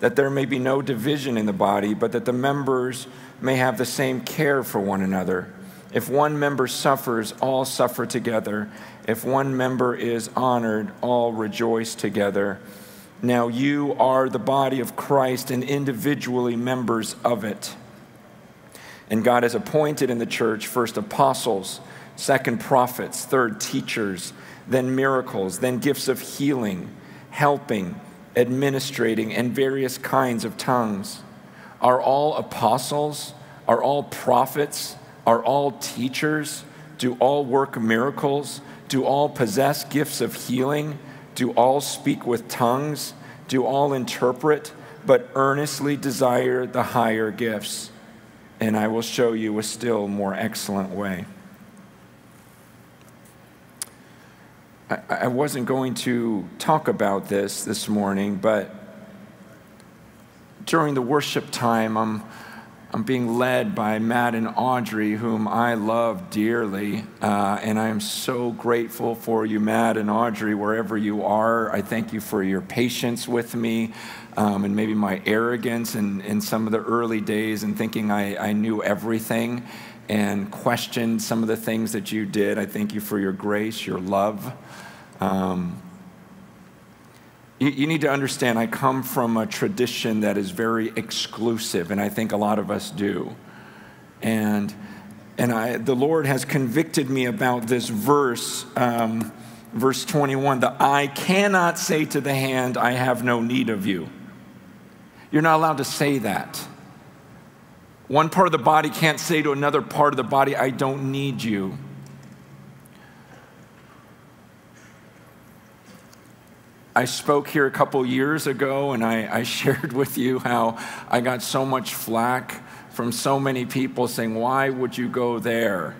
that there may be no division in the body, but that the members may have the same care for one another. If one member suffers, all suffer together. If one member is honored, all rejoice together. Now you are the body of Christ and individually members of it. And God has appointed in the church first apostles, second prophets, third teachers, then miracles, then gifts of healing, helping, administrating, and various kinds of tongues. Are all apostles? Are all prophets? Are all teachers? Do all work miracles? Do all possess gifts of healing? Do all speak with tongues? Do all interpret? But earnestly desire the higher gifts, and I will show you a still more excellent way. I, I wasn't going to talk about this this morning, but during the worship time, I'm I'm being led by Matt and Audrey, whom I love dearly, uh, and I am so grateful for you, Matt and Audrey, wherever you are. I thank you for your patience with me, um, and maybe my arrogance in, in some of the early days and thinking I, I knew everything and questioned some of the things that you did. I thank you for your grace, your love. Um, You need to understand, I come from a tradition that is very exclusive, and I think a lot of us do. And, and I, the Lord has convicted me about this verse, um, verse twenty-one, the eye cannot say to the hand, I have no need of you. You're not allowed to say that. One part of the body can't say to another part of the body, I don't need you. I spoke here a couple years ago, and I, I shared with you how I got so much flack from so many people saying, why would you go there?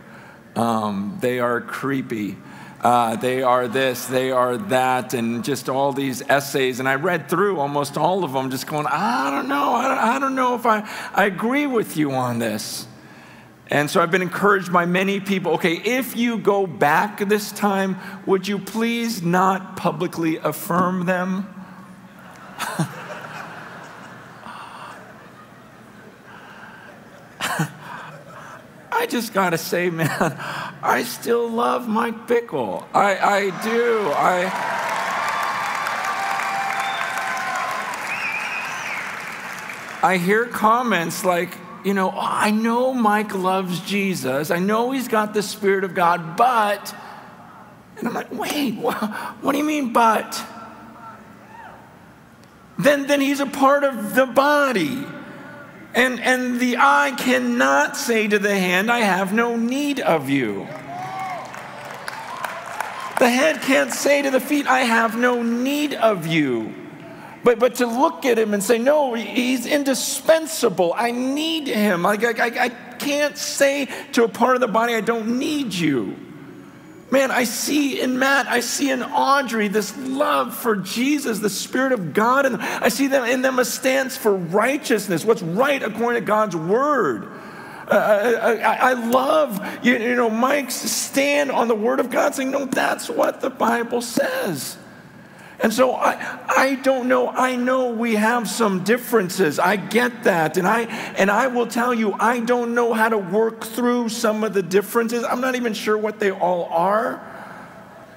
Um, they are creepy. Uh, they are this, they are that, and just all these essays. And I read through almost all of them just going, I don't know. I don't, I don't know if I, I agree with you on this. And so I've been encouraged by many people, okay, if you go back this time, would you please not publicly affirm them? I just got to say, man, I still love Mike Bickle. I, I do. I... I hear comments like, you know, oh, I know Mike loves Jesus. I know he's got the Spirit of God, but, and I'm like, wait, what, what do you mean, but? Then, then he's a part of the body. And, and the eye cannot say to the hand, I have no need of you. The head can't say to the feet, I have no need of you. But, but to look at him and say, no, he's indispensable. I need him. Like, I, I, I can't say to a part of the body, I don't need you. Man, I see in Matt, I see in Audrey this love for Jesus, the Spirit of God. And I see them in them a stance for righteousness, what's right according to God's word. Uh, I, I, I love, you, you know, Mike's stand on the word of God saying, no, that's what the Bible says. And so I, I don't know, I know we have some differences, I get that, and I, and I will tell you, I don't know how to work through some of the differences. I'm not even sure what they all are,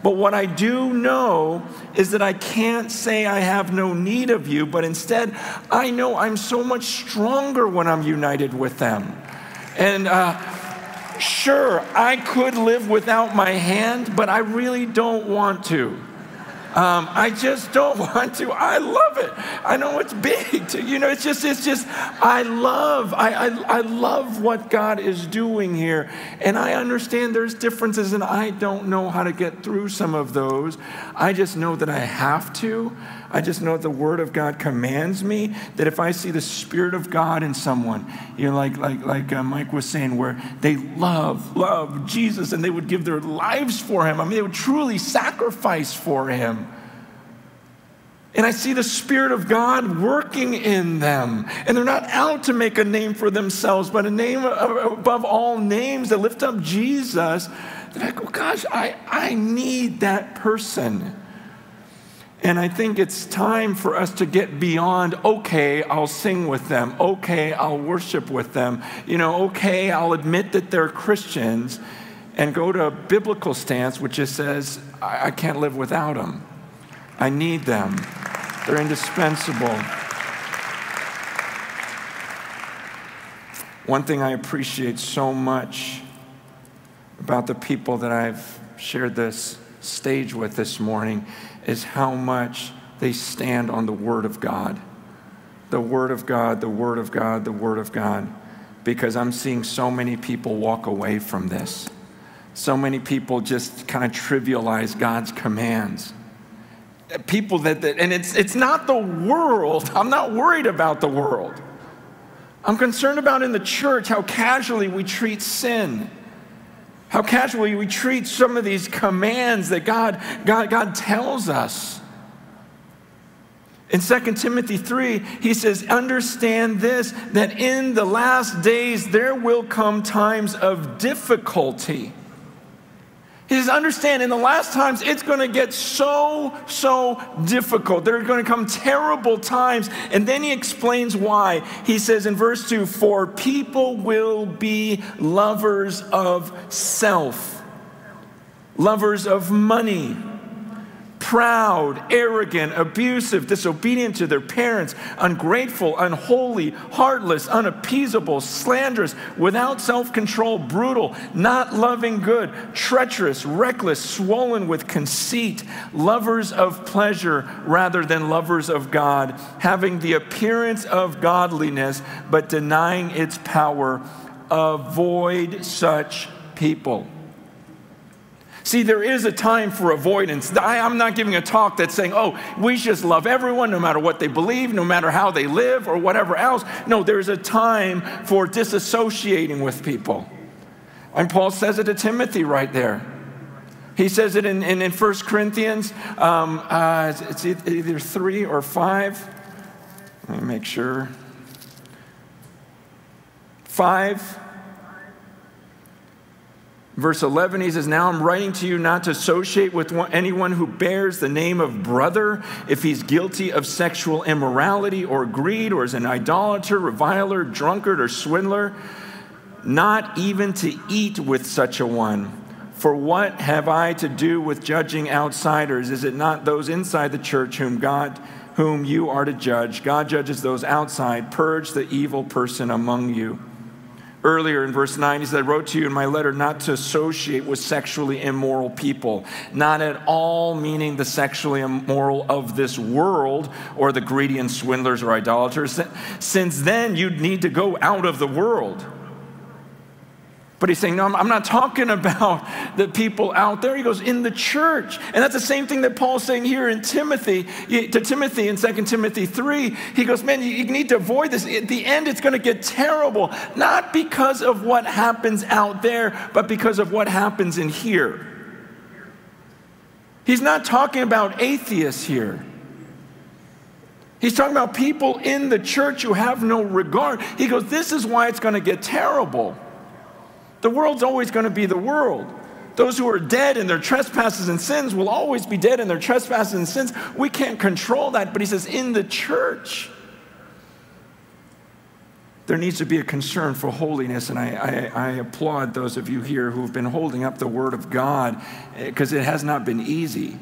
but what I do know is that I can't say I have no need of you, but instead, I know I'm so much stronger when I'm united with them. And uh, sure, I could live without my hand, but I really don't want to. Um, I just don't want to. I love it. I know it's big. To, you know, it's just, it's just, I love, I, I, I love what God is doing here. And I understand there's differences, and I don't know how to get through some of those. I just know that I have to. I just know that the Word of God commands me, that if I see the Spirit of God in someone, you know, like, like, like uh, Mike was saying, where they love, love Jesus, and they would give their lives for Him. I mean, they would truly sacrifice for Him. And I see the Spirit of God working in them. And they're not out to make a name for themselves, but a name above all names that lift up Jesus. That I go, gosh, I, I need that person. And I think it's time for us to get beyond, okay, I'll sing with them. Okay, I'll worship with them. You know, okay, I'll admit that they're Christians, and go to a biblical stance which just says, I, I can't live without them. I need them. They're indispensable. One thing I appreciate so much about the people that I've shared this stage with this morning is how much they stand on the Word of God. The Word of God, the Word of God, the Word of God. Because I'm seeing so many people walk away from this. So many people just kind of trivialize God's commands. People that, that and it's, it's not the world. I'm not worried about the world. I'm concerned about in the church how casually we treat sin. How casually we treat some of these commands that God, God, God tells us. In Second Timothy three, he says, understand this, that in the last days there will come times of difficulty. He says, understand, in the last times, it's going to get so, so difficult. There are going to come terrible times. And then he explains why. He says in verse two, for people will be lovers of self, lovers of money, proud, arrogant, abusive, disobedient to their parents, ungrateful, unholy, heartless, unappeasable, slanderous, without self-control, brutal, not loving good, treacherous, reckless, swollen with conceit, lovers of pleasure rather than lovers of God, having the appearance of godliness but denying its power. Avoid such people. See, there is a time for avoidance. I, I'm not giving a talk that's saying, oh, we just love everyone no matter what they believe, no matter how they live or whatever else. No, there's a time for disassociating with people. And Paul says it to Timothy right there. He says it in, in, in First Corinthians, um, uh, it's either three or five. Let me make sure. Five. Verse eleven, he says, now I'm writing to you not to associate with one, anyone who bears the name of brother if he's guilty of sexual immorality or greed or is an idolater, reviler, drunkard, or swindler, not even to eat with such a one. For what have I to do with judging outsiders? Is it not those inside the church whom God, whom you are to judge? God judges those outside. Purge the evil person among you. Earlier in verse nine, he said, I wrote to you in my letter not to associate with sexually immoral people, not at all meaning the sexually immoral of this world or the greedy and swindlers or idolaters. Since then, you'd need to go out of the world. But he's saying, no, I'm not talking about the people out there. He goes, in the church. And that's the same thing that Paul's saying here in Timothy, to Timothy in Second Timothy three. He goes, man, you need to avoid this. At the end, it's going to get terrible, not because of what happens out there, but because of what happens in here. He's not talking about atheists here. He's talking about people in the church who have no regard. He goes, this is why it's going to get terrible. The world's always going to be the world. Those who are dead in their trespasses and sins will always be dead in their trespasses and sins. We can't control that. But he says, in the church, there needs to be a concern for holiness. And I, I, I applaud those of you here who have been holding up the Word of God, because it has not been easy.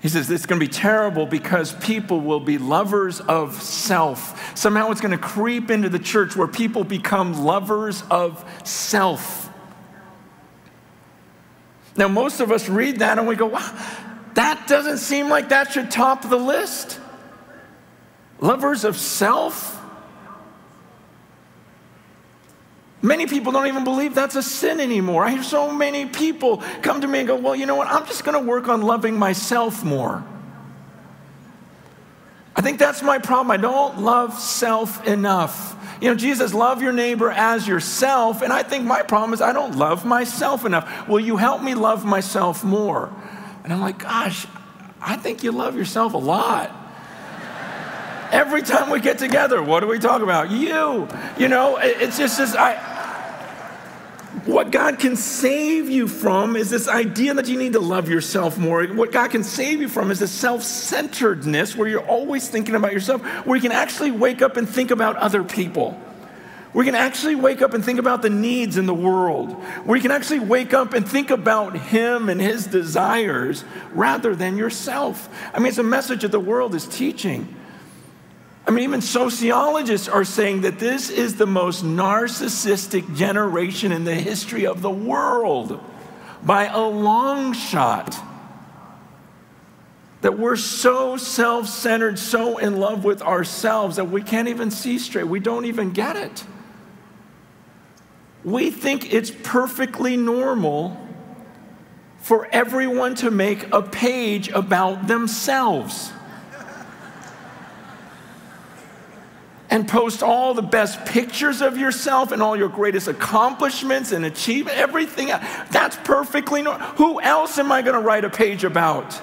He says, it's going to be terrible because people will be lovers of self. Somehow it's going to creep into the church where people become lovers of self. Now, most of us read that and we go, wow, that doesn't seem like that should top the list. Lovers of self? Many people don't even believe that's a sin anymore. I hear so many people come to me and go, well, you know what? I'm just going to work on loving myself more. I think that's my problem. I don't love self enough. You know, Jesus, love your neighbor as yourself. And I think my problem is I don't love myself enough. Will you help me love myself more? And I'm like, gosh, I think you love yourself a lot. Every time we get together, what do we talk about? You. You know, it's just this, I, what God can save you from is this idea that you need to love yourself more. What God can save you from is this self-centeredness where you're always thinking about yourself, where you can actually wake up and think about other people. We can actually wake up and think about the needs in the world. We can actually wake up and think about him and his desires rather than yourself. I mean, it's a message that the world is teaching. I mean, even sociologists are saying that this is the most narcissistic generation in the history of the world by a long shot. That we're so self-centered, so in love with ourselves that we can't even see straight. We don't even get it. We think it's perfectly normal for everyone to make a page about themselves and post all the best pictures of yourself and all your greatest accomplishments and achievements, everything. That's perfectly normal. Who else am I going to write a page about?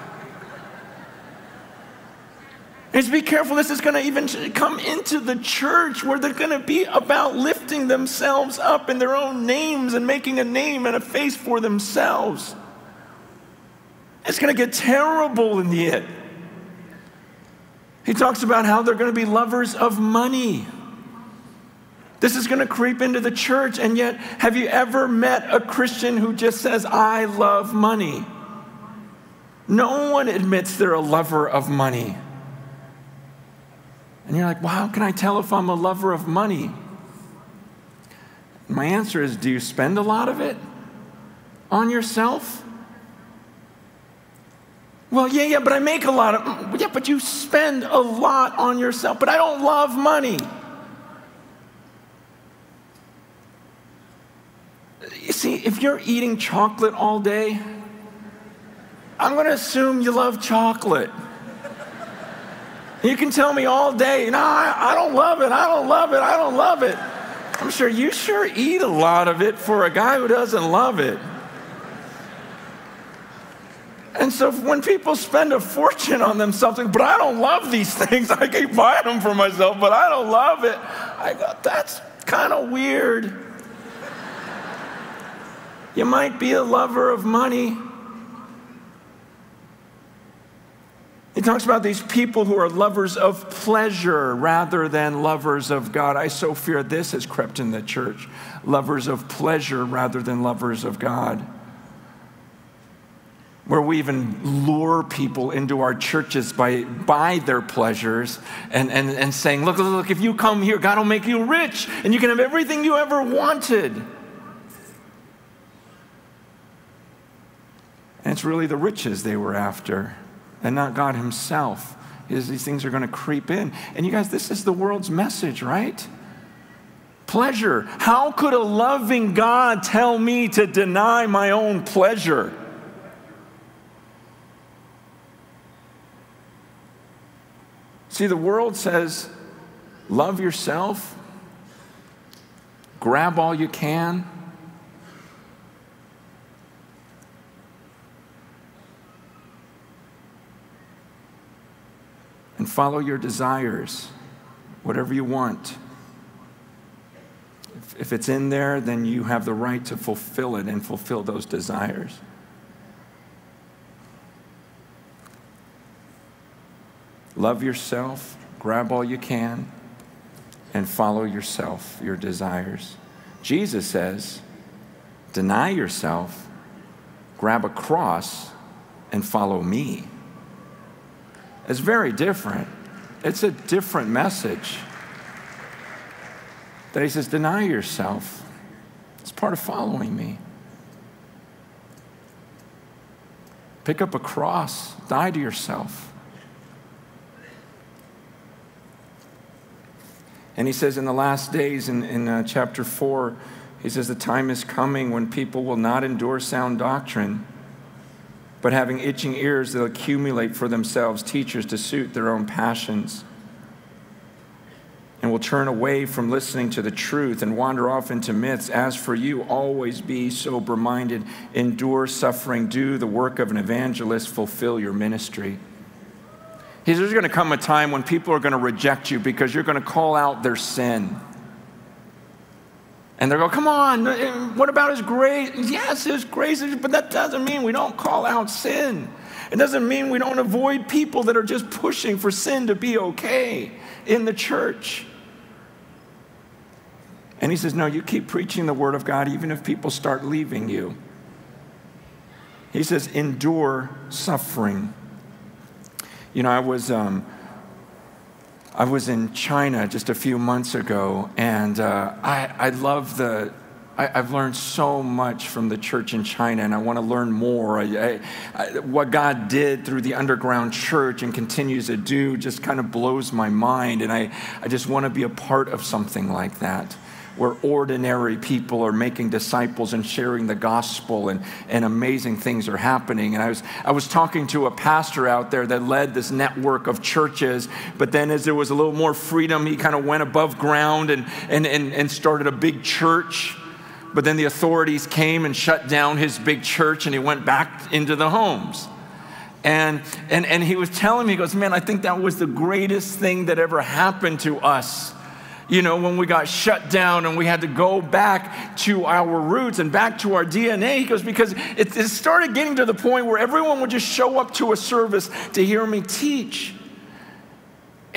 Is be careful, this is going to even come into the church where they're going to be about lifting themselves up in their own names and making a name and a face for themselves. It's going to get terrible in the end. He talks about how they're going to be lovers of money. This is going to creep into the church, and yet, have you ever met a Christian who just says, I love money? No one admits they're a lover of money. And you're like, well, how can I tell if I'm a lover of money? My answer is, do you spend a lot of it on yourself? Well, yeah, yeah, but I make a lot of, yeah, but you spend a lot on yourself, but I don't love money. You see, if you're eating chocolate all day, I'm going to assume you love chocolate. You can tell me all day, no, I, I don't love it, I don't love it, I don't love it. I'm sure you sure eat a lot of it for a guy who doesn't love it. And so when people spend a fortune on themselves, but I don't love these things, I keep buying them for myself, but I don't love it. I go, that's kind of weird. You might be a lover of money. He talks about these people who are lovers of pleasure rather than lovers of God. I so fear this has crept in the church. Lovers of pleasure rather than lovers of God. Where we even lure people into our churches by, by their pleasures and, and, and saying, look, look, look, if you come here, God will make you rich and you can have everything you ever wanted. And it's really the riches they were after. And not God himself. These things are going to creep in. And you guys, this is the world's message, right? Pleasure. How could a loving God tell me to deny my own pleasure? See, the world says, love yourself, grab all you can. And follow your desires, whatever you want. If, if it's in there, then you have the right to fulfill it and fulfill those desires. Love yourself, grab all you can, and follow yourself, your desires. Jesus says, deny yourself, grab a cross, and follow me. It's very different. It's a different message. That he says, deny yourself. It's part of following me. Pick up a cross. Die to yourself. And he says in the last days, in, in uh, chapter four, he says, the time is coming when people will not endure sound doctrine, but having itching ears, they'll accumulate for themselves teachers to suit their own passions, and will turn away from listening to the truth and wander off into myths. As for you, always be sober-minded, endure suffering, do the work of an evangelist, fulfill your ministry. He says, there's going to come a time when people are going to reject you because you're going to call out their sin. And they'll go, come on, what about his grace? Yes, his grace, but that doesn't mean we don't call out sin. It doesn't mean we don't avoid people that are just pushing for sin to be okay in the church. And he says, no, you keep preaching the word of God even if people start leaving you. He says, endure suffering. You know, I was, um, I was in China just a few months ago, and uh, I, I love the, I, I've learned so much from the church in China, and I want to learn more. I, I, I, what God did through the underground church and continues to do just kind of blows my mind, and I, I just want to be a part of something like that, where ordinary people are making disciples and sharing the gospel, and, and amazing things are happening. And I was, I was talking to a pastor out there that led this network of churches, but then as there was a little more freedom, he kind of went above ground and, and, and, and started a big church. But then the authorities came and shut down his big church, and he went back into the homes. And, and, and he was telling me, he goes, man, I think that was the greatest thing that ever happened to us. You know, when we got shut down and we had to go back to our roots and back to our D N A, he goes, because it, it started getting to the point where everyone would just show up to a service to hear me teach.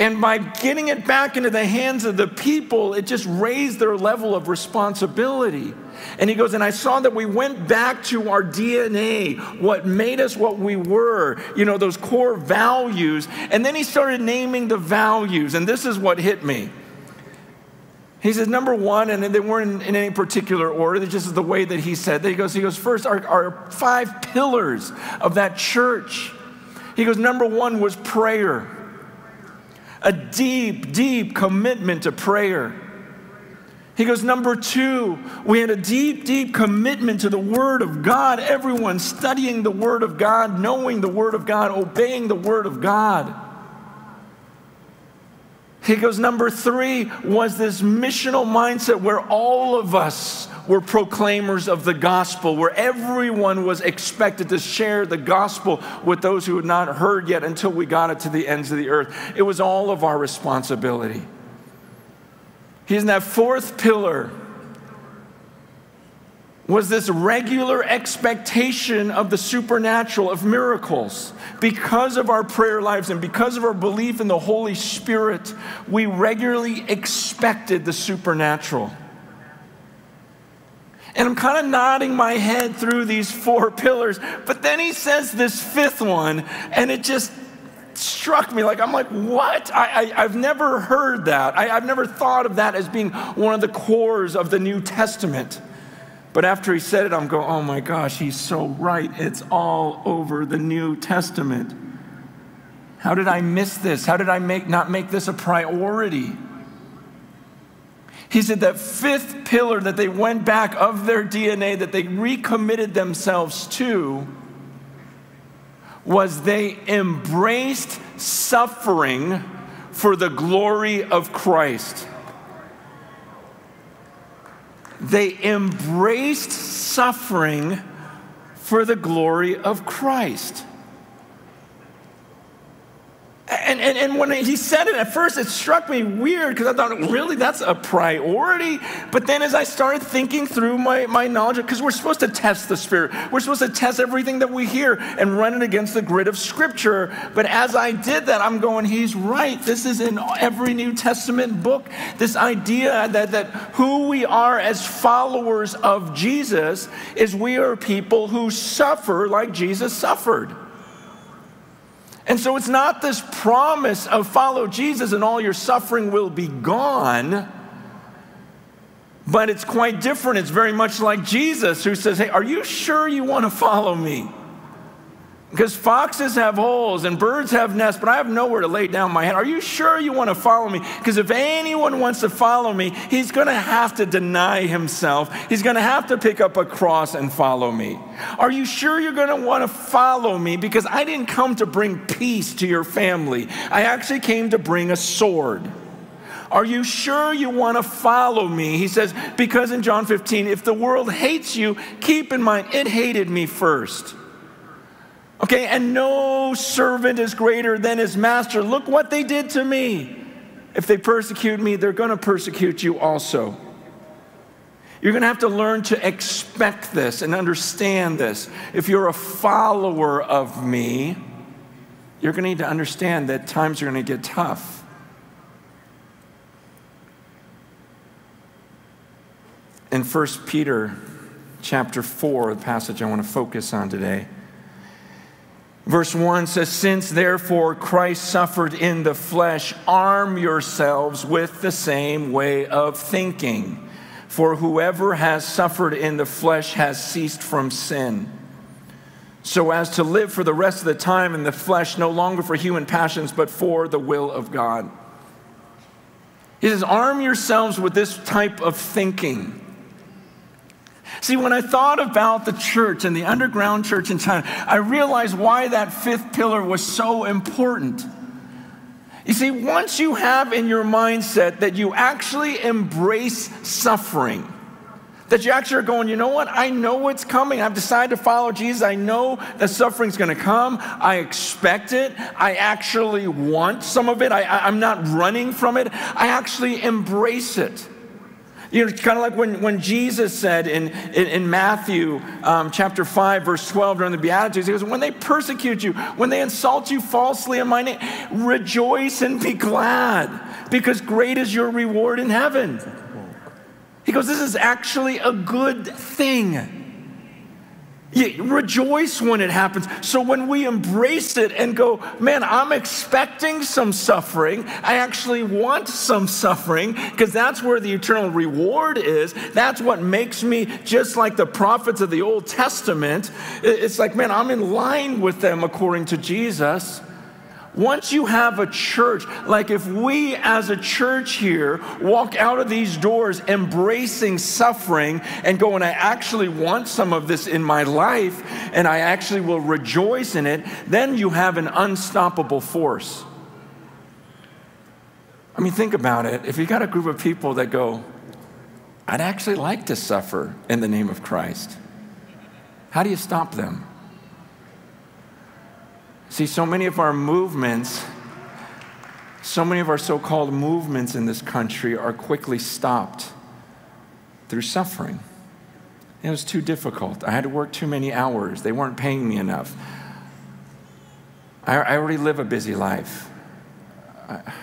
And by getting it back into the hands of the people, it just raised their level of responsibility. And he goes, and I saw that we went back to our D N A, what made us what we were, you know, those core values. And then he started naming the values, and this is what hit me. He says, number one, and they weren't in any particular order, this is the way that he said that. He goes, he goes, first, our, our five pillars of that church. He goes, number one was prayer. A deep, deep commitment to prayer. He goes, number two, we had a deep, deep commitment to the Word of God. Everyone studying the Word of God, knowing the Word of God, obeying the Word of God. He goes, number three was this missional mindset where all of us were proclaimers of the gospel, where everyone was expected to share the gospel with those who had not heard yet until we got it to the ends of the earth. It was all of our responsibility. He's in that fourth pillar was this regular expectation of the supernatural, of miracles. Because of our prayer lives and because of our belief in the Holy Spirit, we regularly expected the supernatural. And I'm kind of nodding my head through these four pillars, but then he says this fifth one, and it just struck me. Like, I'm like, what? I, I, I've never heard that. I, I've never thought of that as being one of the cores of the New Testament. But after he said it, I'm going, oh my gosh, he's so right. It's all over the New Testament. How did I miss this? How did I make, not make this a priority? He said that fifth pillar that they went back of their D N A, that they recommitted themselves to, was they embraced suffering for the glory of Christ. They embraced suffering for the glory of Christ. And, and, and when he said it, at first it struck me weird because I thought, really, that's a priority? But then as I started thinking through my, my knowledge, because we're supposed to test the Spirit. We're supposed to test everything that we hear and run it against the grid of Scripture. But as I did that, I'm going, he's right. This is in every New Testament book. This idea that, that who we are as followers of Jesus is we are people who suffer like Jesus suffered. And so it's not this promise of follow Jesus and all your suffering will be gone, but it's quite different. It's very much like Jesus who says, hey, are you sure you want to follow me? Because foxes have holes and birds have nests, but I have nowhere to lay down my head. Are you sure you want to follow me? Because if anyone wants to follow me, he's going to have to deny himself. He's going to have to pick up a cross and follow me. Are you sure you're going to want to follow me? Because I didn't come to bring peace to your family. I actually came to bring a sword. Are you sure you want to follow me? He says, because in John fifteen, if the world hates you, keep in mind, it hated me first. Okay, and no servant is greater than his master. Look what they did to me. If they persecute me, they're going to persecute you also. You're going to have to learn to expect this and understand this. If you're a follower of me, you're going to need to understand that times are going to get tough. In First Peter chapter four, the passage I want to focus on today, verse one says, since therefore Christ suffered in the flesh, arm yourselves with the same way of thinking. For whoever has suffered in the flesh has ceased from sin, so as to live for the rest of the time in the flesh, no longer for human passions, but for the will of God. He says, arm yourselves with this type of thinking. See, when I thought about the church and the underground church in China, I realized why that fifth pillar was so important. You see, once you have in your mindset that you actually embrace suffering, that you actually are going, you know what, I know what's coming. I've decided to follow Jesus. I know that suffering's going to come. I expect it. I actually want some of it. I, I, I'm not running from it. I actually embrace it. You know, it's kind of like when, when Jesus said in, in, in Matthew um, chapter five, verse twelve, during the Beatitudes, he goes, when they persecute you, when they insult you falsely in my name, rejoice and be glad, because great is your reward in heaven. He goes, this is actually a good thing. You rejoice when it happens. So when we embrace it and go, man, I'm expecting some suffering. I actually want some suffering, because that's where the eternal reward is. That's what makes me just like the prophets of the Old Testament. It's like, man, I'm in line with them according to Jesus. Once you have a church, like if we as a church here walk out of these doors embracing suffering and going, I actually want some of this in my life and I actually will rejoice in it, then you have an unstoppable force. I mean, think about it. If you got a group of people that go, I'd actually like to suffer in the name of Christ, how do you stop them? See, so many of our movements, so many of our so-called movements in this country are quickly stopped through suffering. It was too difficult. I had to work too many hours. They weren't paying me enough. I, I already live a busy life. I,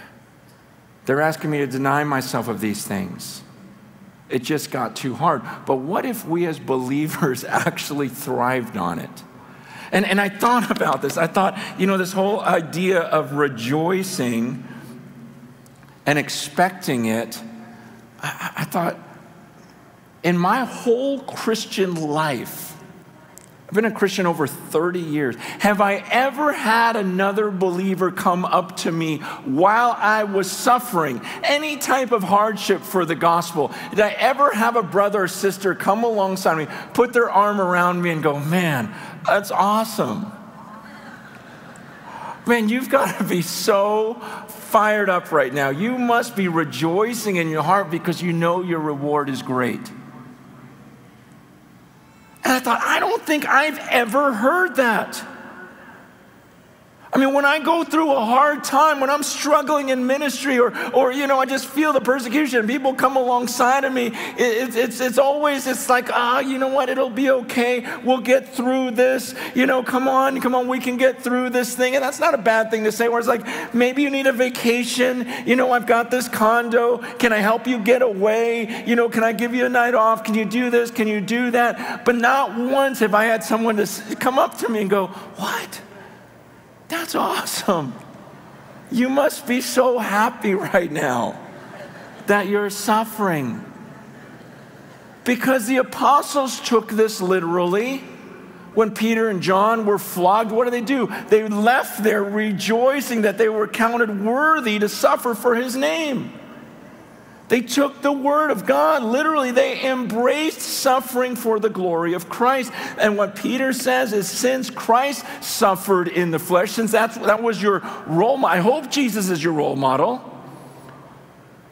they're asking me to deny myself of these things. It just got too hard. But what if we as believers actually thrived on it? And, and I thought about this. I thought, you know, this whole idea of rejoicing and expecting it, I, I thought, in my whole Christian life, I've been a Christian over thirty years, have I ever had another believer come up to me while I was suffering any type of hardship for the gospel? Did I ever have a brother or sister come alongside me, put their arm around me and go, man, that's awesome. Man, you've got to be so fired up right now. You must be rejoicing in your heart because you know your reward is great. And I thought, I don't think I've ever heard that. I mean, when I go through a hard time, when I'm struggling in ministry or, or you know, I just feel the persecution and people come alongside of me, it, it, it's, it's always, it's like, ah, you know what, it'll be okay. We'll get through this. You know, come on, come on, we can get through this thing. And that's not a bad thing to say, where it's like, maybe you need a vacation. You know, I've got this condo. Can I help you get away? You know, can I give you a night off? Can you do this? Can you do that? But not once have I had someone to come up to me and go, what? That's awesome. You must be so happy right now that you're suffering. Because the apostles took this literally. When Peter and John were flogged, what did they do? They left there rejoicing that they were counted worthy to suffer for his name. They took the word of God. Literally, they embraced suffering for the glory of Christ. And what Peter says is, since Christ suffered in the flesh, since that's, that was your role model, I hope Jesus is your role model.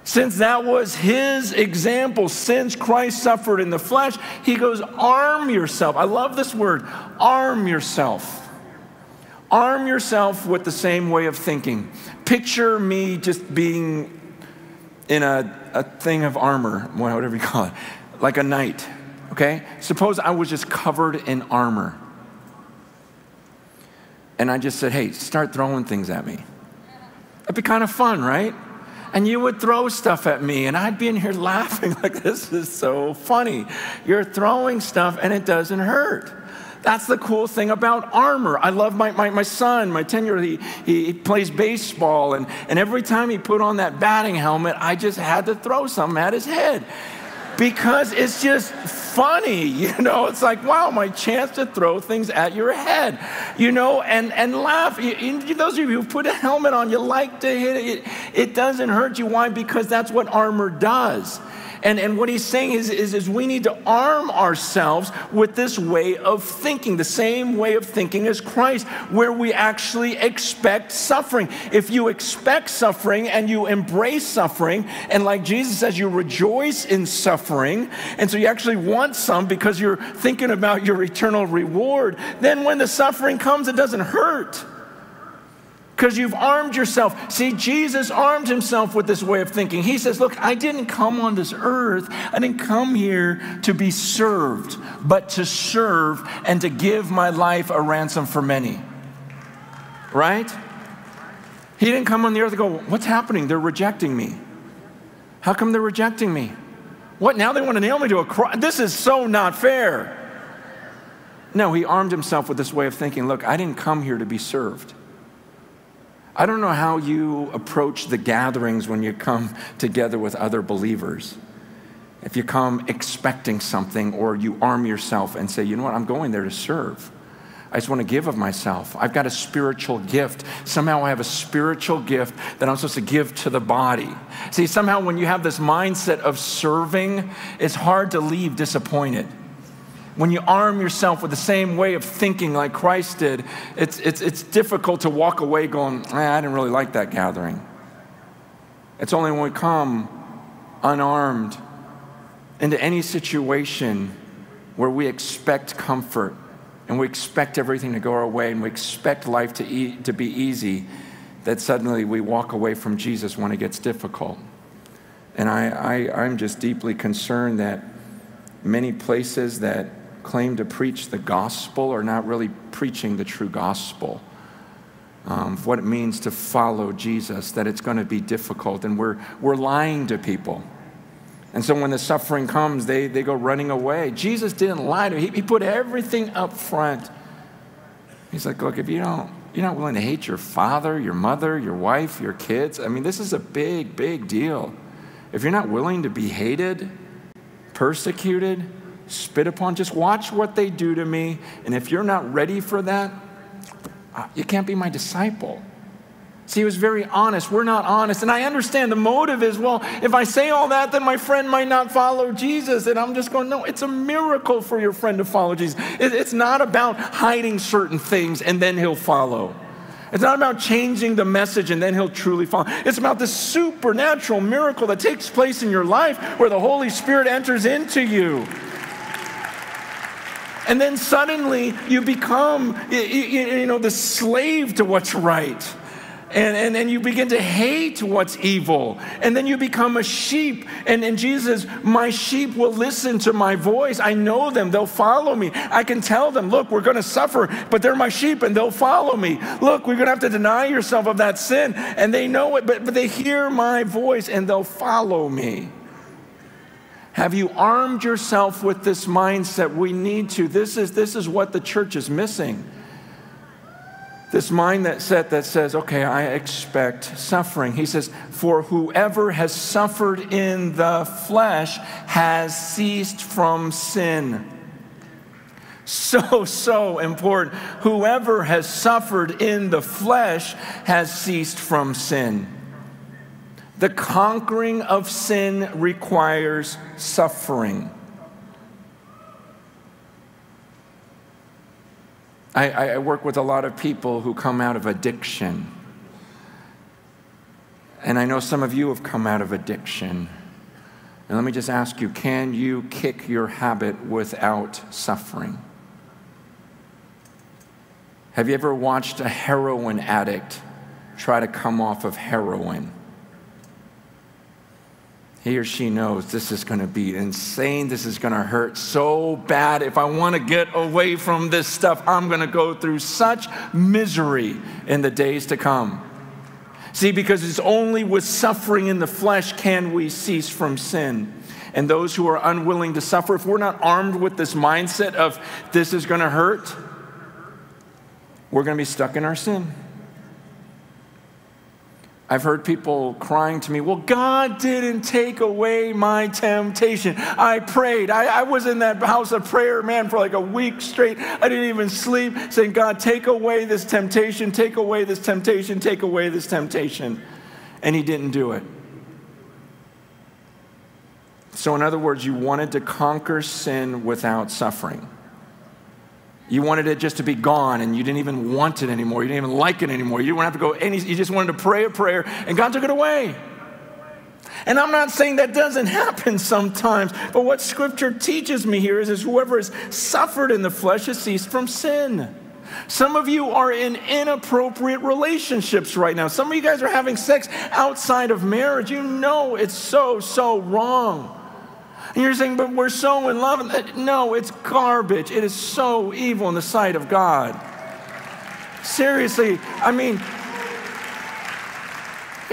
Since that was his example, since Christ suffered in the flesh, he goes, arm yourself. I love this word, arm yourself. Arm yourself with the same way of thinking. Picture me just being in a, a thing of armor, whatever you call it, like a knight, okay? Suppose I was just covered in armor. And I just said, hey, start throwing things at me. That'd be kind of fun, right? And you would throw stuff at me, and I'd be in here laughing like, this is so funny. You're throwing stuff, and it doesn't hurt. That's the cool thing about armor. I love my, my, my son, my ten-year-old, he, he plays baseball, and, and every time he put on that batting helmet, I just had to throw something at his head because it's just funny, you know? It's like, wow, my chance to throw things at your head, you know, and, and laugh. You, you, those of you who put a helmet on, you like to hit it. It, it doesn't hurt you. Why? Because that's what armor does. And, and what he's saying is, is, is we need to arm ourselves with this way of thinking, the same way of thinking as Christ, where we actually expect suffering. If you expect suffering and you embrace suffering, and like Jesus says, you rejoice in suffering, and so you actually want some because you're thinking about your eternal reward, then when the suffering comes, it doesn't hurt. Because you've armed yourself. See, Jesus armed himself with this way of thinking. He says, look, I didn't come on this earth. I didn't come here to be served, but to serve and to give my life a ransom for many. Right? He didn't come on the earth and go, what's happening? They're rejecting me. How come they're rejecting me? What, now they want to nail me to a cross? This is so not fair. No, he armed himself with this way of thinking. Look, I didn't come here to be served. I don't know how you approach the gatherings when you come together with other believers. If you come expecting something or you arm yourself and say, you know what, I'm going there to serve. I just want to give of myself. I've got a spiritual gift. Somehow I have a spiritual gift that I'm supposed to give to the body. See, somehow when you have this mindset of serving, it's hard to leave disappointed. When you arm yourself with the same way of thinking like Christ did, it's, it's, it's difficult to walk away going, eh, I didn't really like that gathering. It's only when we come unarmed into any situation where we expect comfort and we expect everything to go our way and we expect life to, e- to be easy that suddenly we walk away from Jesus when it gets difficult. And I, I, I'm just deeply concerned that many places that claim to preach the gospel are not really preaching the true gospel, um, what it means to follow Jesus, that it's going to be difficult, and we're, we're lying to people. And so when the suffering comes, they, they go running away. Jesus didn't lie to them. He, he put everything up front. He's like, look, if you don't, you're not willing to hate your father, your mother, your wife, your kids, I mean, this is a big, big deal. If you're not willing to be hated, persecuted, spit upon, just watch what they do to me. And if you're not ready for that, you can't be my disciple. See, he was very honest. We're not honest. And I understand the motive is, well, if I say all that, then my friend might not follow Jesus. And I'm just going, no, it's a miracle for your friend to follow Jesus. It's not about hiding certain things and then he'll follow. It's not about changing the message and then he'll truly follow. It's about this supernatural miracle that takes place in your life where the Holy Spirit enters into you. And then suddenly you become, you know, the slave to what's right. And, and, and you begin to hate what's evil. And then you become a sheep. And, and Jesus says, my sheep will listen to my voice. I know them. They'll follow me. I can tell them, look, we're going to suffer, but they're my sheep and they'll follow me. Look, we're going to have to deny yourself of that sin. And they know it, but, but they hear my voice and they'll follow me. Have you armed yourself with this mindset? We need to. This is, this is what the church is missing. This mindset that says, okay, I expect suffering. He says, for whoever has suffered in the flesh has ceased from sin. So, so important. Whoever has suffered in the flesh has ceased from sin. The conquering of sin requires suffering. I, I work with a lot of people who come out of addiction. And I know some of you have come out of addiction. And let me just ask you, can you kick your habit without suffering? Have you ever watched a heroin addict try to come off of heroin? He or she knows this is going to be insane. This is going to hurt so bad. If I want to get away from this stuff, I'm going to go through such misery in the days to come. See, because it's only with suffering in the flesh can we cease from sin. And those who are unwilling to suffer, if we're not armed with this mindset of this is going to hurt, we're going to be stuck in our sin. I've heard people crying to me, well, God didn't take away my temptation. I prayed. I, I was in that house of prayer, man, for like a week straight. I didn't even sleep, saying, God, take away this temptation, take away this temptation, take away this temptation. And he didn't do it. So in other words, you wanted to conquer sin without suffering. You wanted it just to be gone, and you didn't even want it anymore. You didn't even like it anymore. You didn't have to go any, you just wanted to pray a prayer, and God took it away. And I'm not saying that doesn't happen sometimes, but what Scripture teaches me here is, is whoever has suffered in the flesh has ceased from sin. Some of you are in inappropriate relationships right now. Some of you guys are having sex outside of marriage. You know it's so, so wrong. And you're saying, but we're so in love. No, it's garbage. It is so evil in the sight of God. Seriously, I mean,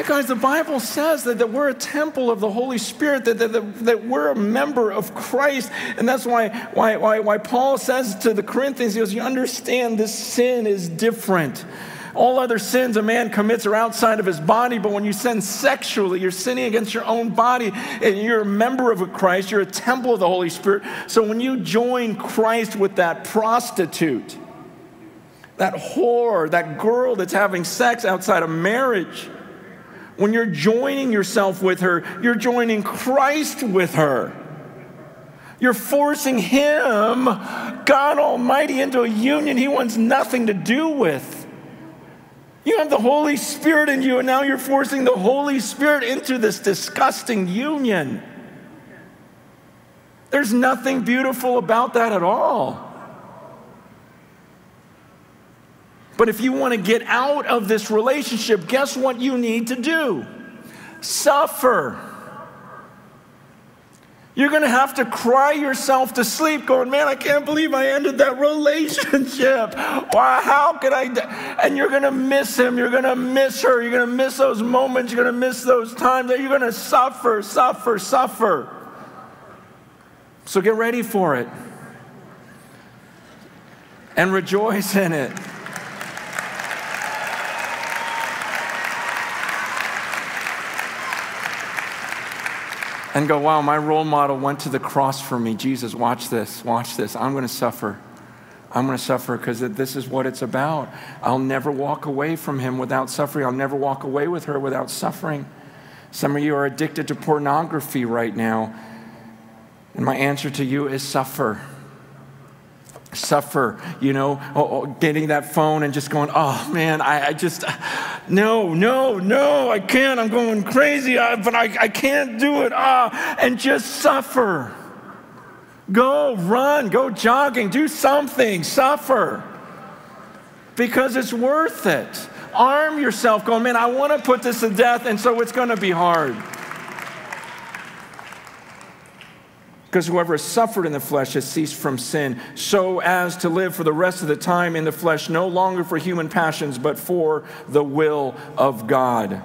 guys, the Bible says that, that we're a temple of the Holy Spirit, that, that, that we're a member of Christ. And that's why, why, why, why Paul says to the Corinthians, he goes, you understand this sin is different. All other sins a man commits are outside of his body, but when you sin sexually, you're sinning against your own body, and you're a member of Christ, you're a temple of the Holy Spirit. So when you join Christ with that prostitute, that whore, that girl that's having sex outside of marriage, when you're joining yourself with her, you're joining Christ with her. You're forcing him, God Almighty, into a union he wants nothing to do with. You have the Holy Spirit in you, and now you're forcing the Holy Spirit into this disgusting union. There's nothing beautiful about that at all. But if you want to get out of this relationship, guess what you need to do? Suffer. You're going to have to cry yourself to sleep going, man, I can't believe I ended that relationship. Wow, how could I? And you're going to miss him. You're going to miss her. You're going to miss those moments. You're going to miss those times. You're going to suffer, suffer, suffer. So get ready for it. And rejoice in it. And go, wow, my role model went to the cross for me. Jesus, watch this, watch this. I'm going to suffer. I'm going to suffer because this is what it's about. I'll never walk away from him without suffering. I'll never walk away with her without suffering. Some of you are addicted to pornography right now. And my answer to you is suffer. Suffer, you know, oh, oh, getting that phone and just going, oh, man, I, I just, no, no, no, I can't. I'm going crazy, I, but I, I can't do it. Ah, and just suffer. Go run, go jogging, do something, suffer. Because it's worth it. Arm yourself, go, man, I want to put this to death, and so it's going to be hard. Because whoever has suffered in the flesh has ceased from sin, so as to live for the rest of the time in the flesh, no longer for human passions, but for the will of God.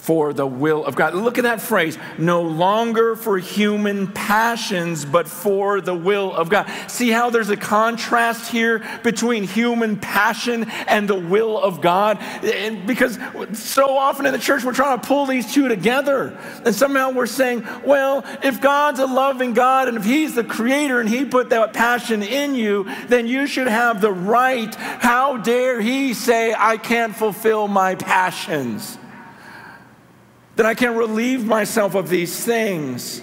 for the will of God. Look at that phrase, no longer for human passions, but for the will of God. See how there's a contrast here between human passion and the will of God? And because so often in the church, we're trying to pull these two together. And somehow we're saying, well, if God's a loving God, and if he's the creator, and he put that passion in you, then you should have the right. How dare he say, I can't fulfill my passions? That I can relieve myself of these things.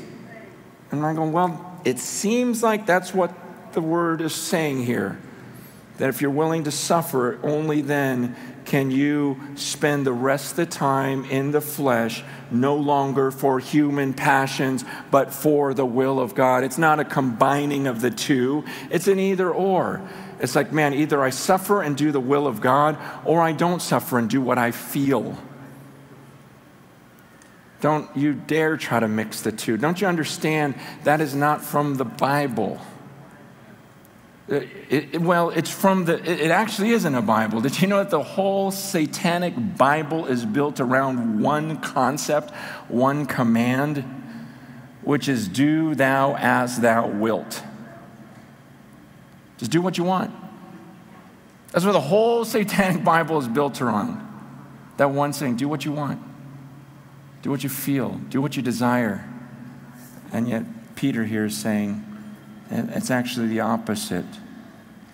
And I go, well, it seems like that's what the word is saying here. That if you're willing to suffer, only then can you spend the rest of the time in the flesh, no longer for human passions, but for the will of God. It's not a combining of the two. It's an either or. It's like, man, either I suffer and do the will of God, or I don't suffer and do what I feel. Don't you dare try to mix the two. Don't you understand that is not from the Bible? It, it, well, it's from the, it, it actually isn't a Bible. Did you know that the whole satanic Bible is built around one concept, one command, which is do thou as thou wilt. Just do what you want. That's what the whole satanic Bible is built around. That one saying, do what you want. Do what you feel, do what you desire. And yet Peter here is saying, it's actually the opposite.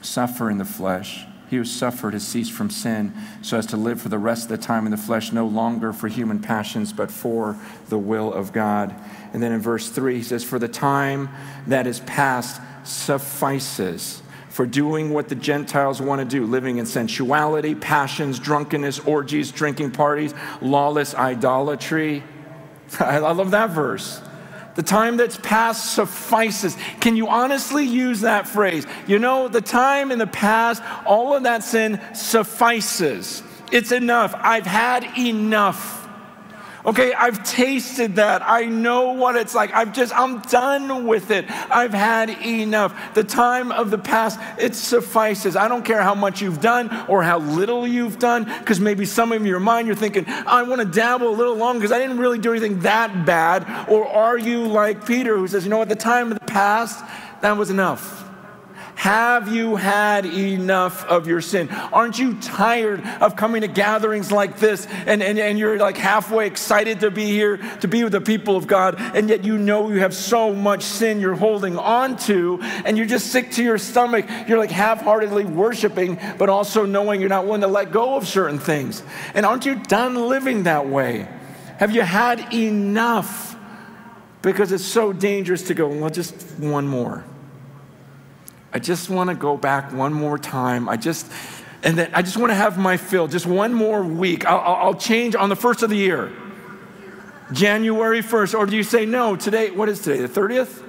Suffer in the flesh. He who suffered has ceased from sin so as to live for the rest of the time in the flesh, no longer for human passions, but for the will of God. And then in verse three, he says, for the time that is past suffices for doing what the Gentiles want to do, living in sensuality, passions, drunkenness, orgies, drinking parties, lawless idolatry. I love that verse. The time that's past suffices. Can you honestly use that phrase? You know, the time in the past, all of that sin suffices. It's enough. I've had enough. Okay, I've tasted that. I know what it's like. I've just, I'm done with it. I've had enough. The time of the past, it suffices. I don't care how much you've done or how little you've done, because maybe some of your mind, you're thinking, I want to dabble a little longer because I didn't really do anything that bad. Or are you like Peter who says, you know what, the time of the past, that was enough. Have you had enough of your sin? Aren't you tired of coming to gatherings like this and, and, and you're like halfway excited to be here, to be with the people of God, and yet you know you have so much sin you're holding on to and you're just sick to your stomach. You're like half-heartedly worshiping, but also knowing you're not willing to let go of certain things. And aren't you done living that way? Have you had enough? Because it's so dangerous to go, well, just one more. I just want to go back one more time. I just, and then I just want to have my fill. Just one more week. I'll, I'll change on the first of the year, January first. Or do you say, no, today, what is today? The thirtieth?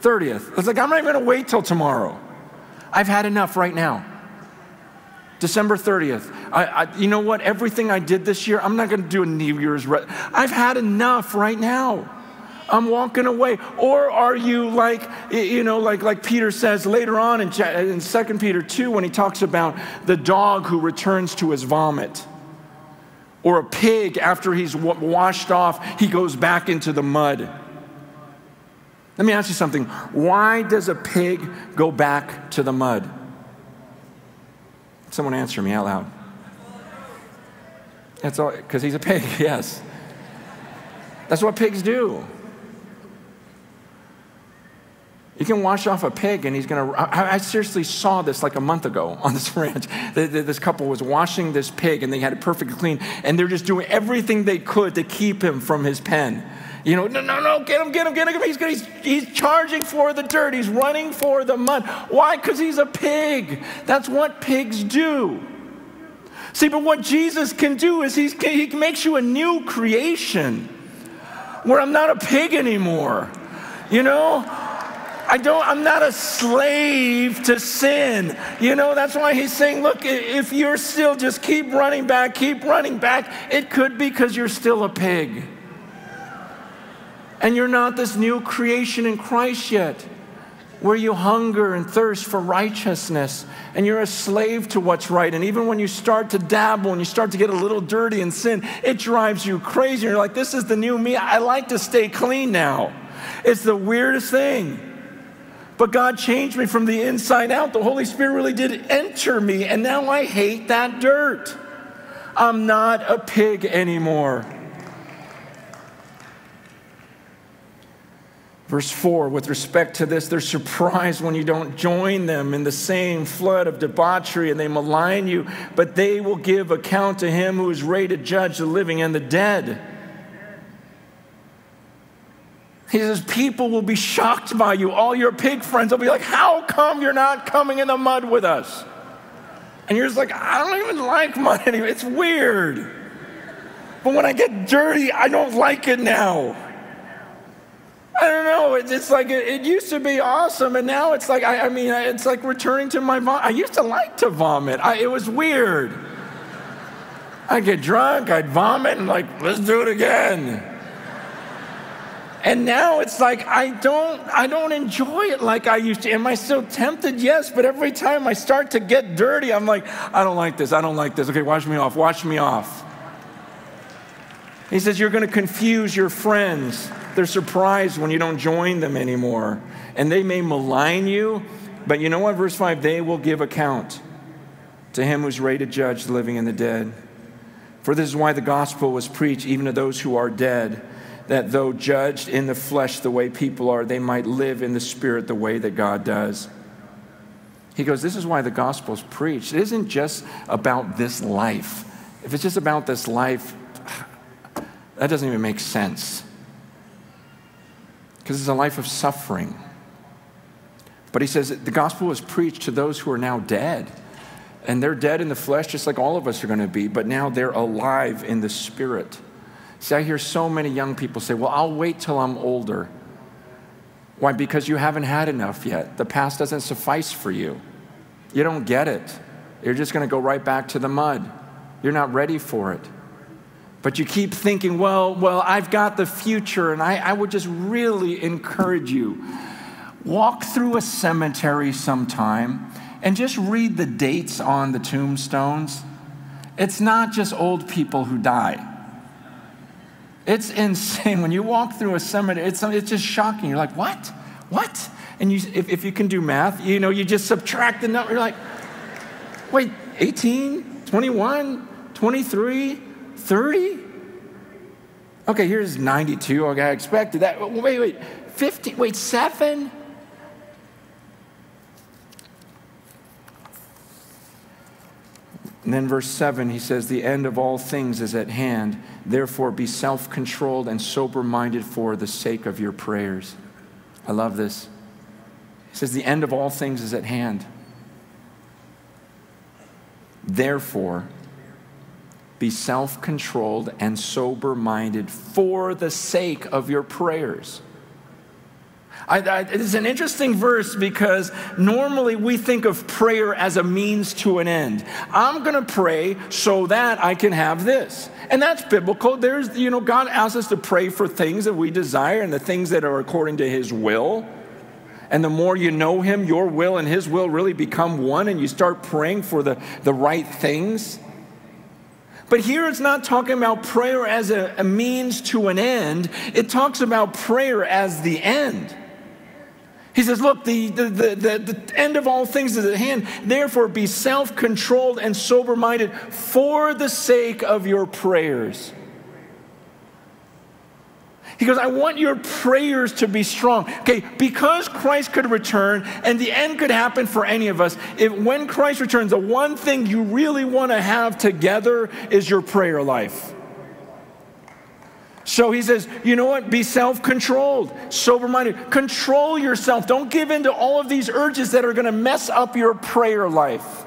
thirtieth. It's like, I'm not even going to wait till tomorrow. I've had enough right now. December thirtieth. I, I, you know what? Everything I did this year, I'm not going to do a New Year's. I've had enough right now. I'm walking away. Or are you like, you know, like, like Peter says later on in, in Second Peter two when he talks about the dog who returns to his vomit. Or a pig after he's washed off, he goes back into the mud. Let me ask you something. Why does a pig go back to the mud? Someone answer me out loud. That's all, because he's a pig, yes. That's what pigs do. You can wash off a pig and he's going to, I seriously saw this like a month ago on this ranch. This couple was washing this pig and they had it perfectly clean and they're just doing everything they could to keep him from his pen. You know, no, no, no, get him, get him, get him. He's, he's, he's charging for the dirt. He's running for the mud. Why? Because he's a pig. That's what pigs do. See, but what Jesus can do is he's, he makes you a new creation where I'm not a pig anymore, you know? I don't, I'm not a slave to sin. You know, that's why he's saying, look, if you're still just keep running back, keep running back, it could be because you're still a pig. And you're not this new creation in Christ yet. where you hunger and thirst for righteousness, and you're a slave to what's right. And even when you start to dabble and you start to get a little dirty in sin, it drives you crazy. You're like, this is the new me. I like to stay clean now. It's the weirdest thing. But God changed me from the inside out. The Holy Spirit really did enter me, and now I hate that dirt. I'm not a pig anymore. Verse four, with respect to this, they're surprised when you don't join them in the same flood of debauchery, and they malign you, but they will give account to him who is ready to judge the living and the dead. He says, people will be shocked by you. All your pig friends will be like, how come you're not coming in the mud with us? And you're just like, I don't even like mud anyway. It's weird. But when I get dirty, I don't like it now. I don't know, it's like, it used to be awesome, and now it's like, I, I mean, it's like returning to my vomit. I used to like to vomit. I, it was weird. I'd get drunk, I'd vomit, and like, let's do it again. And now it's like, I don't, I don't enjoy it like I used to. Am I still tempted? Yes, but every time I start to get dirty, I'm like, I don't like this, I don't like this. Okay, wash me off, wash me off. He says, you're going to confuse your friends. They're surprised when you don't join them anymore. And they may malign you, but you know what? Verse five, they will give account to him who's ready to judge the living and the dead. For this is why the gospel was preached even to those who are dead, that though judged in the flesh the way people are, they might live in the spirit the way that God does. He goes, this is why the gospel's preached. It isn't just about this life. If it's just about this life, that doesn't even make sense, because it's a life of suffering. But he says that the gospel was preached to those who are now dead, and they're dead in the flesh just like all of us are going to be, but now they're alive in the spirit. See, I hear so many young people say, well, I'll wait till I'm older. Why? Because you haven't had enough yet. The past doesn't suffice for you. You don't get it. You're just going to go right back to the mud. You're not ready for it. But you keep thinking, well, well, I've got the future, and I, I would just really encourage you. Walk through a cemetery sometime and just read the dates on the tombstones. It's not just old people who die. It's insane. When you walk through a cemetery, it's, it's just shocking. You're like, what? What? And you, if, if you can do math, you know, you just subtract the number. You're like, wait, eighteen, twenty-one, twenty-three, thirty? Okay, here's ninety-two. Okay, I expected that. Wait, wait, fifty, wait, seven? And then verse seven, he says, the end of all things is at hand. Therefore, be self-controlled and sober-minded for the sake of your prayers. I love this. He says, the end of all things is at hand. Therefore, be self-controlled and sober-minded for the sake of your prayers. I, I, it's an interesting verse, because normally we think of prayer as a means to an end. I'm going to pray so that I can have this. And that's biblical. There's, you know, God asks us to pray for things that we desire and the things that are according to his will. And the more you know him, your will and his will really become one, and you start praying for the, the right things. But here it's not talking about prayer as a, a means to an end. It talks about prayer as the end. He says, look, the, the, the, the end of all things is at hand. Therefore, be self-controlled and sober-minded for the sake of your prayers. He goes, I want your prayers to be strong. Okay, because Christ could return, and the end could happen for any of us, if, when Christ returns, the one thing you really want to have together is your prayer life. So he says, you know what? Be self-controlled, sober-minded. Control yourself. Don't give in to all of these urges that are going to mess up your prayer life.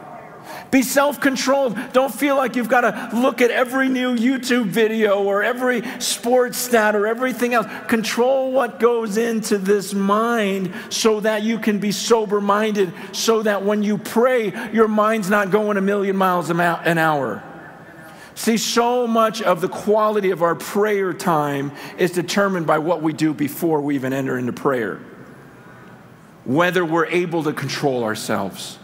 Be self-controlled. Don't feel like you've got to look at every new YouTube video or every sports stat or everything else. Control what goes into this mind so that you can be sober-minded, so that when you pray, your mind's not going a million miles an hour. See, so much of the quality of our prayer time is determined by what we do before we even enter into prayer. whether we're able to control ourselves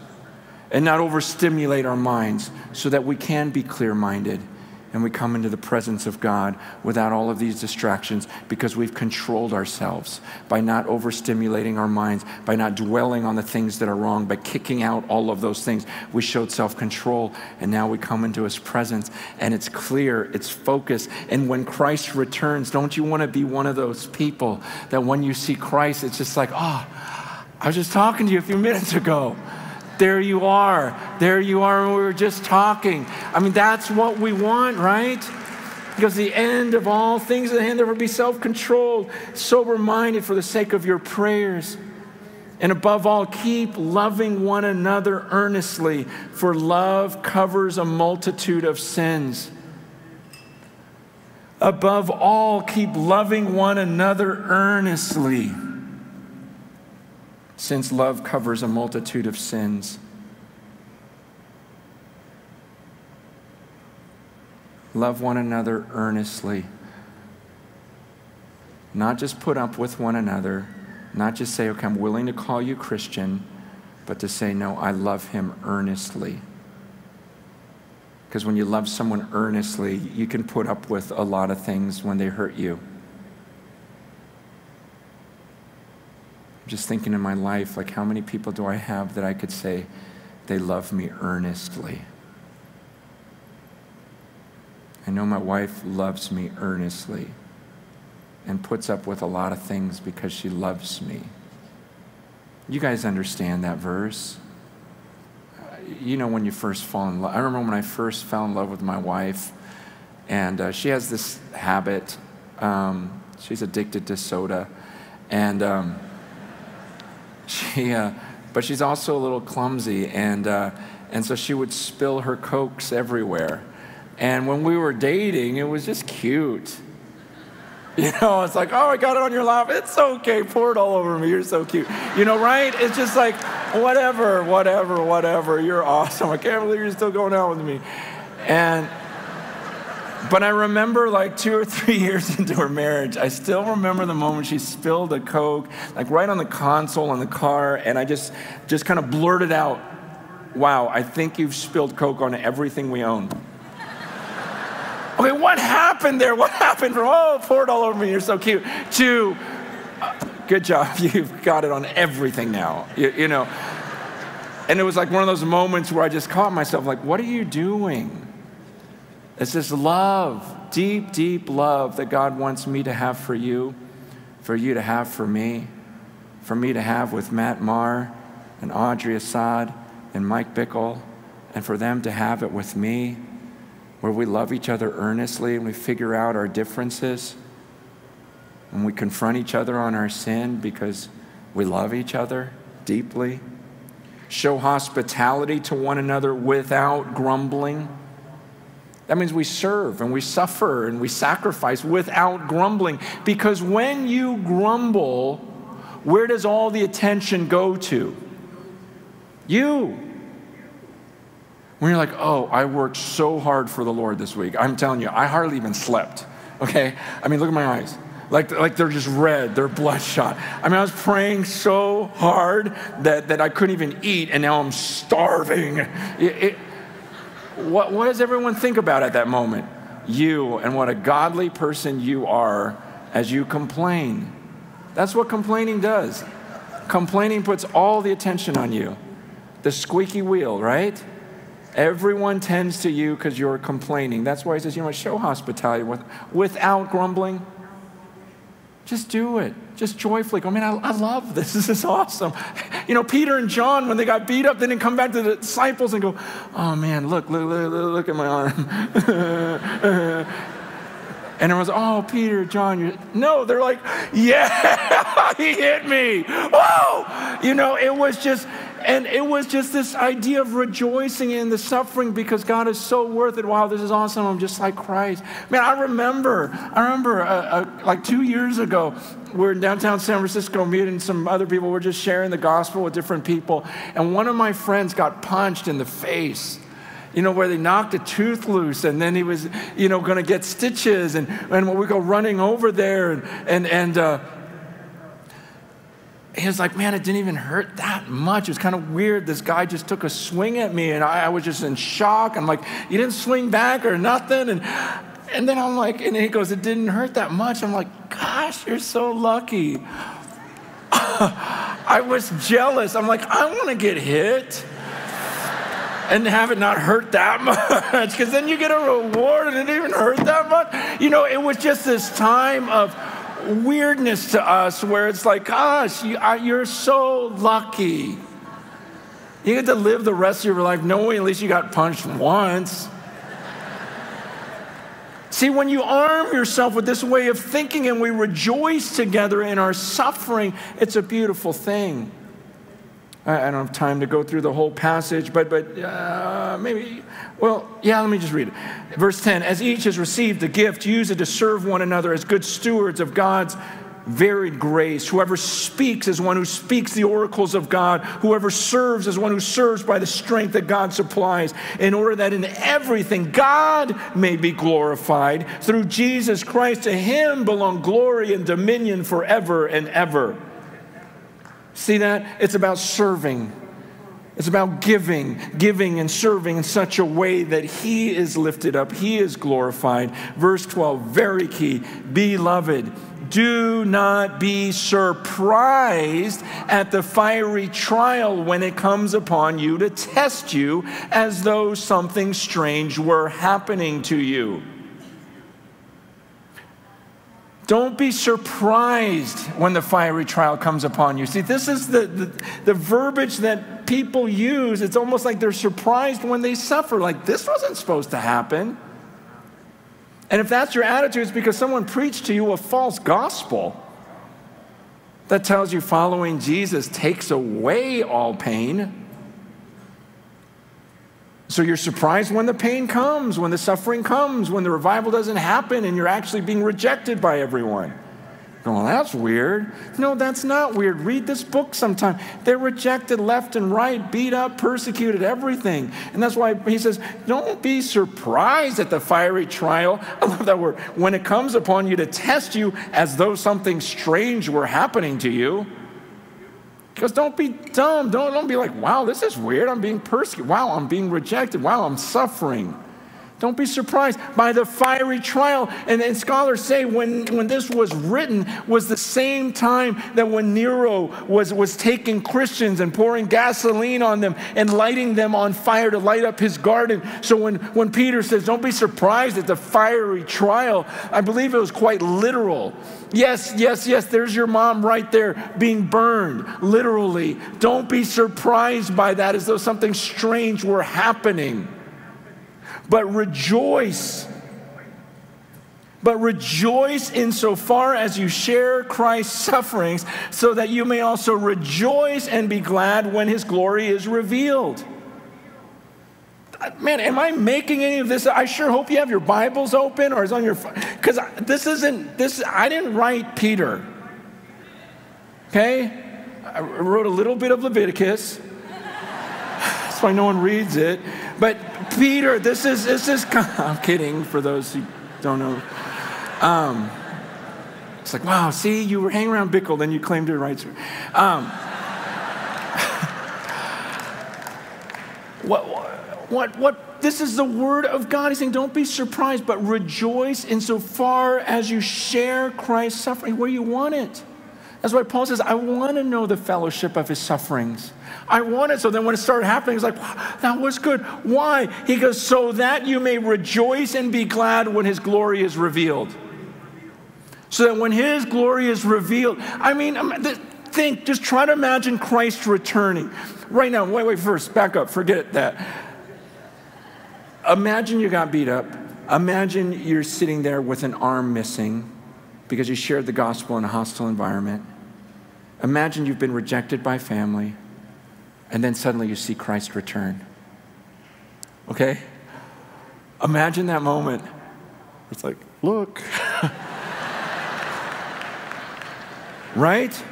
and not overstimulate our minds so that we can be clear-minded and we come into the presence of God without all of these distractions, because we've controlled ourselves by not overstimulating our minds, by not dwelling on the things that are wrong, by kicking out all of those things. We showed self-control, and now we come into His presence, and it's clear, it's focused. And when Christ returns, don't you want to be one of those people that when you see Christ, it's just like, oh, I was just talking to you a few minutes ago. There you are. There you are, and we were just talking. I mean, that's what we want, right? Because the end of all things, the end of it, be self-controlled, sober-minded for the sake of your prayers. And above all, keep loving one another earnestly, for love covers a multitude of sins. Above all, keep loving one another earnestly, since love covers a multitude of sins. Love one another earnestly. Not just put up with one another, not just say, okay, I'm willing to call you Christian, but to say, no, I love him earnestly. Because when you love someone earnestly, you can put up with a lot of things when they hurt you. Just thinking in my life, like, how many people do I have that I could say they love me earnestly? I know my wife loves me earnestly and puts up with a lot of things because she loves me. You guys understand that verse? You know, when you first fall in love. I remember when I first fell in love with my wife, and uh, she has this habit. Um, she's addicted to soda, and... Um, She, uh, but she's also a little clumsy, and, uh, and so she would spill her Cokes everywhere. And when we were dating, it was just cute. You know, it's like, oh, I got it on your lap. It's okay. Pour it all over me. You're so cute. You know, right? It's just like, whatever, whatever, whatever. You're awesome. I can't believe you're still going out with me. And, but I remember, like, two or three years into her marriage, I still remember the moment she spilled a Coke, like right on the console in the car, and I just, just kind of blurted out, wow, I think you've spilled Coke on everything we own. Okay, what happened there? What happened? From, oh, pour it all over me, you're so cute, to, uh, good job, you've got it on everything now, you, you know. And it was like one of those moments where I just caught myself, like, what are you doing? It's this love, deep, deep love that God wants me to have for you, for you to have for me, for me to have with Matt Maher and Audrey Assad and Mike Bickle, and for them to have it with me, where we love each other earnestly and we figure out our differences and we confront each other on our sin because we love each other deeply. Show hospitality to one another without grumbling. That means we serve and we suffer and we sacrifice without grumbling. Because when you grumble, where does all the attention go to? You. When you're like, oh, I worked so hard for the Lord this week. I'm telling you, I hardly even slept, okay? I mean, look at my eyes. Like, like they're just red, they're bloodshot. I mean, I was praying so hard that, that I couldn't even eat, and now I'm starving. It, it, What, what does everyone think about at that moment? You, and what a godly person you are as you complain. That's what complaining does. Complaining puts all the attention on you. The squeaky wheel, right? Everyone tends to you because you're complaining. That's why he says, you know what, show hospitality with, without grumbling. Just do it. Just joyfully go, man, I, I love this. This is awesome. You know, Peter and John, when they got beat up, they didn't come back to the disciples and go, oh, man, look, look, look, look at my arm. And everyone's, oh, Peter, John, you're... No, they're like, yeah, he hit me. Whoa! You know, it was just... And it was just this idea of rejoicing in the suffering because God is so worth it. Wow, this is awesome. I'm just like Christ. Man, I remember, I remember uh, uh, like two years ago, we're in downtown San Francisco, me and some other people were just sharing the gospel with different people. And one of my friends got punched in the face, you know, where they knocked a tooth loose, and then he was, you know, going to get stitches. And, and we go running over there and, and, and, uh, he was like, man, it didn't even hurt that much. It was kind of weird. This guy just took a swing at me, and I, I was just in shock. I'm like, you didn't swing back or nothing? And and then I'm like, and he goes, it didn't hurt that much. I'm like, gosh, you're so lucky. I was jealous. I'm like, I want to get hit and have it not hurt that much, because then you get a reward and it didn't even hurt that much. You know, it was just this time of weirdness to us where it's like, gosh, you are, you're so lucky. You get to live the rest of your life knowing at least you got punched once. See, when you arm yourself with this way of thinking and we rejoice together in our suffering, it's a beautiful thing. I don't have time to go through the whole passage, but, but uh, maybe, well, yeah, let me just read it. Verse ten, as each has received the gift, use it to serve one another as good stewards of God's varied grace. Whoever speaks is one who speaks the oracles of God. Whoever serves is one who serves by the strength that God supplies, in order that in everything God may be glorified through Jesus Christ. To him belong glory and dominion forever and ever. See that? It's about serving. It's about giving, giving and serving in such a way that he is lifted up, he is glorified. Verse twelve, very key, beloved, do not be surprised at the fiery trial when it comes upon you to test you, as though something strange were happening to you. Don't be surprised when the fiery trial comes upon you. See, this is the, the, the verbiage that people use. It's almost like they're surprised when they suffer. Like, this wasn't supposed to happen. And if that's your attitude, it's because someone preached to you a false gospel that tells you following Jesus takes away all pain. So you're surprised when the pain comes, when the suffering comes, when the revival doesn't happen and you're actually being rejected by everyone. Well, that's weird. No, that's not weird. Read this book sometime. They're rejected left and right, beat up, persecuted, everything. And that's why he says, don't be surprised at the fiery trial. I love that word. When it comes upon you to test you, as though something strange were happening to you. Because don't be dumb. Don't, don't be like, wow, this is weird. I'm being persecuted. Wow, I'm being rejected. Wow, I'm suffering. Don't be surprised by the fiery trial. And, and scholars say when, when this was written was the same time that when Nero was, was taking Christians and pouring gasoline on them and lighting them on fire to light up his garden. So when, when Peter says, don't be surprised at the fiery trial, I believe it was quite literal. Yes, yes, yes, there's your mom right there being burned, literally. Don't be surprised by that as though something strange were happening. But rejoice, but rejoice insofar as you share Christ's sufferings, so that you may also rejoice and be glad when his glory is revealed. Man, am I making any of this? I sure hope you have your Bibles open or it's on your phone, because this isn't, this, I didn't write Peter, okay? I wrote a little bit of Leviticus. That's why no one reads it. But Peter, this is, this is, I'm kidding for those who don't know. Um, it's like, wow, see, you were hanging around Bickle, then you claimed your rights. Um, what, what, what, this is the word of God. He's saying, don't be surprised, but rejoice insofar as you share Christ's suffering where you want it. That's why Paul says, I want to know the fellowship of his sufferings. I want it. So then when it started happening, it's like, wow, that was good. Why? He goes, so that you may rejoice and be glad when his glory is revealed. So that when his glory is revealed, I mean, think, just try to imagine Christ returning. Right now, wait, wait, first, back up, forget that. Imagine you got beat up. Imagine you're sitting there with an arm missing because you shared the gospel in a hostile environment. Imagine you've been rejected by family, and then suddenly you see Christ return. Okay? Imagine that moment. It's like, look. Right?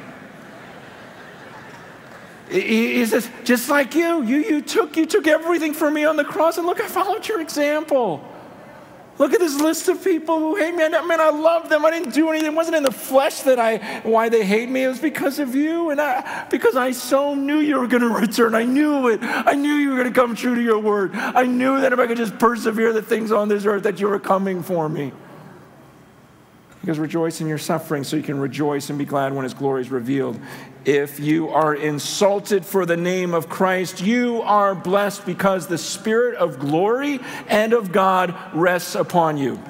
He says, just like you, you, you, took, you took everything from me on the cross, and look, I followed your example. Look at this list of people who hate me. I, I mean, I love them. I didn't do anything. It wasn't in the flesh that I, why they hate me. It was because of you. And I, because I so knew you were going to return. I knew it. I knew you were going to come true to your word. I knew that if I could just persevere the things on this earth that you were coming for me. He goes, rejoice in your suffering so you can rejoice and be glad when his glory is revealed. If you are insulted for the name of Christ, you are blessed because the spirit of glory and of God rests upon you.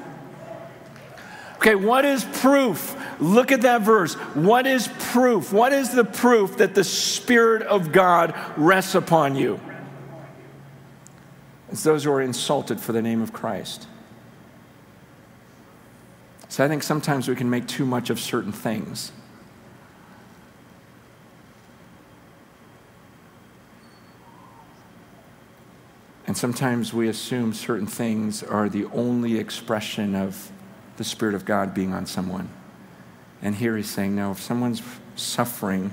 Okay, what is proof? Look at that verse. What is proof? What is the proof that the spirit of God rests upon you? It's those who are insulted for the name of Christ. So I think sometimes we can make too much of certain things. And sometimes we assume certain things are the only expression of the Spirit of God being on someone. And here he's saying, no, if someone's suffering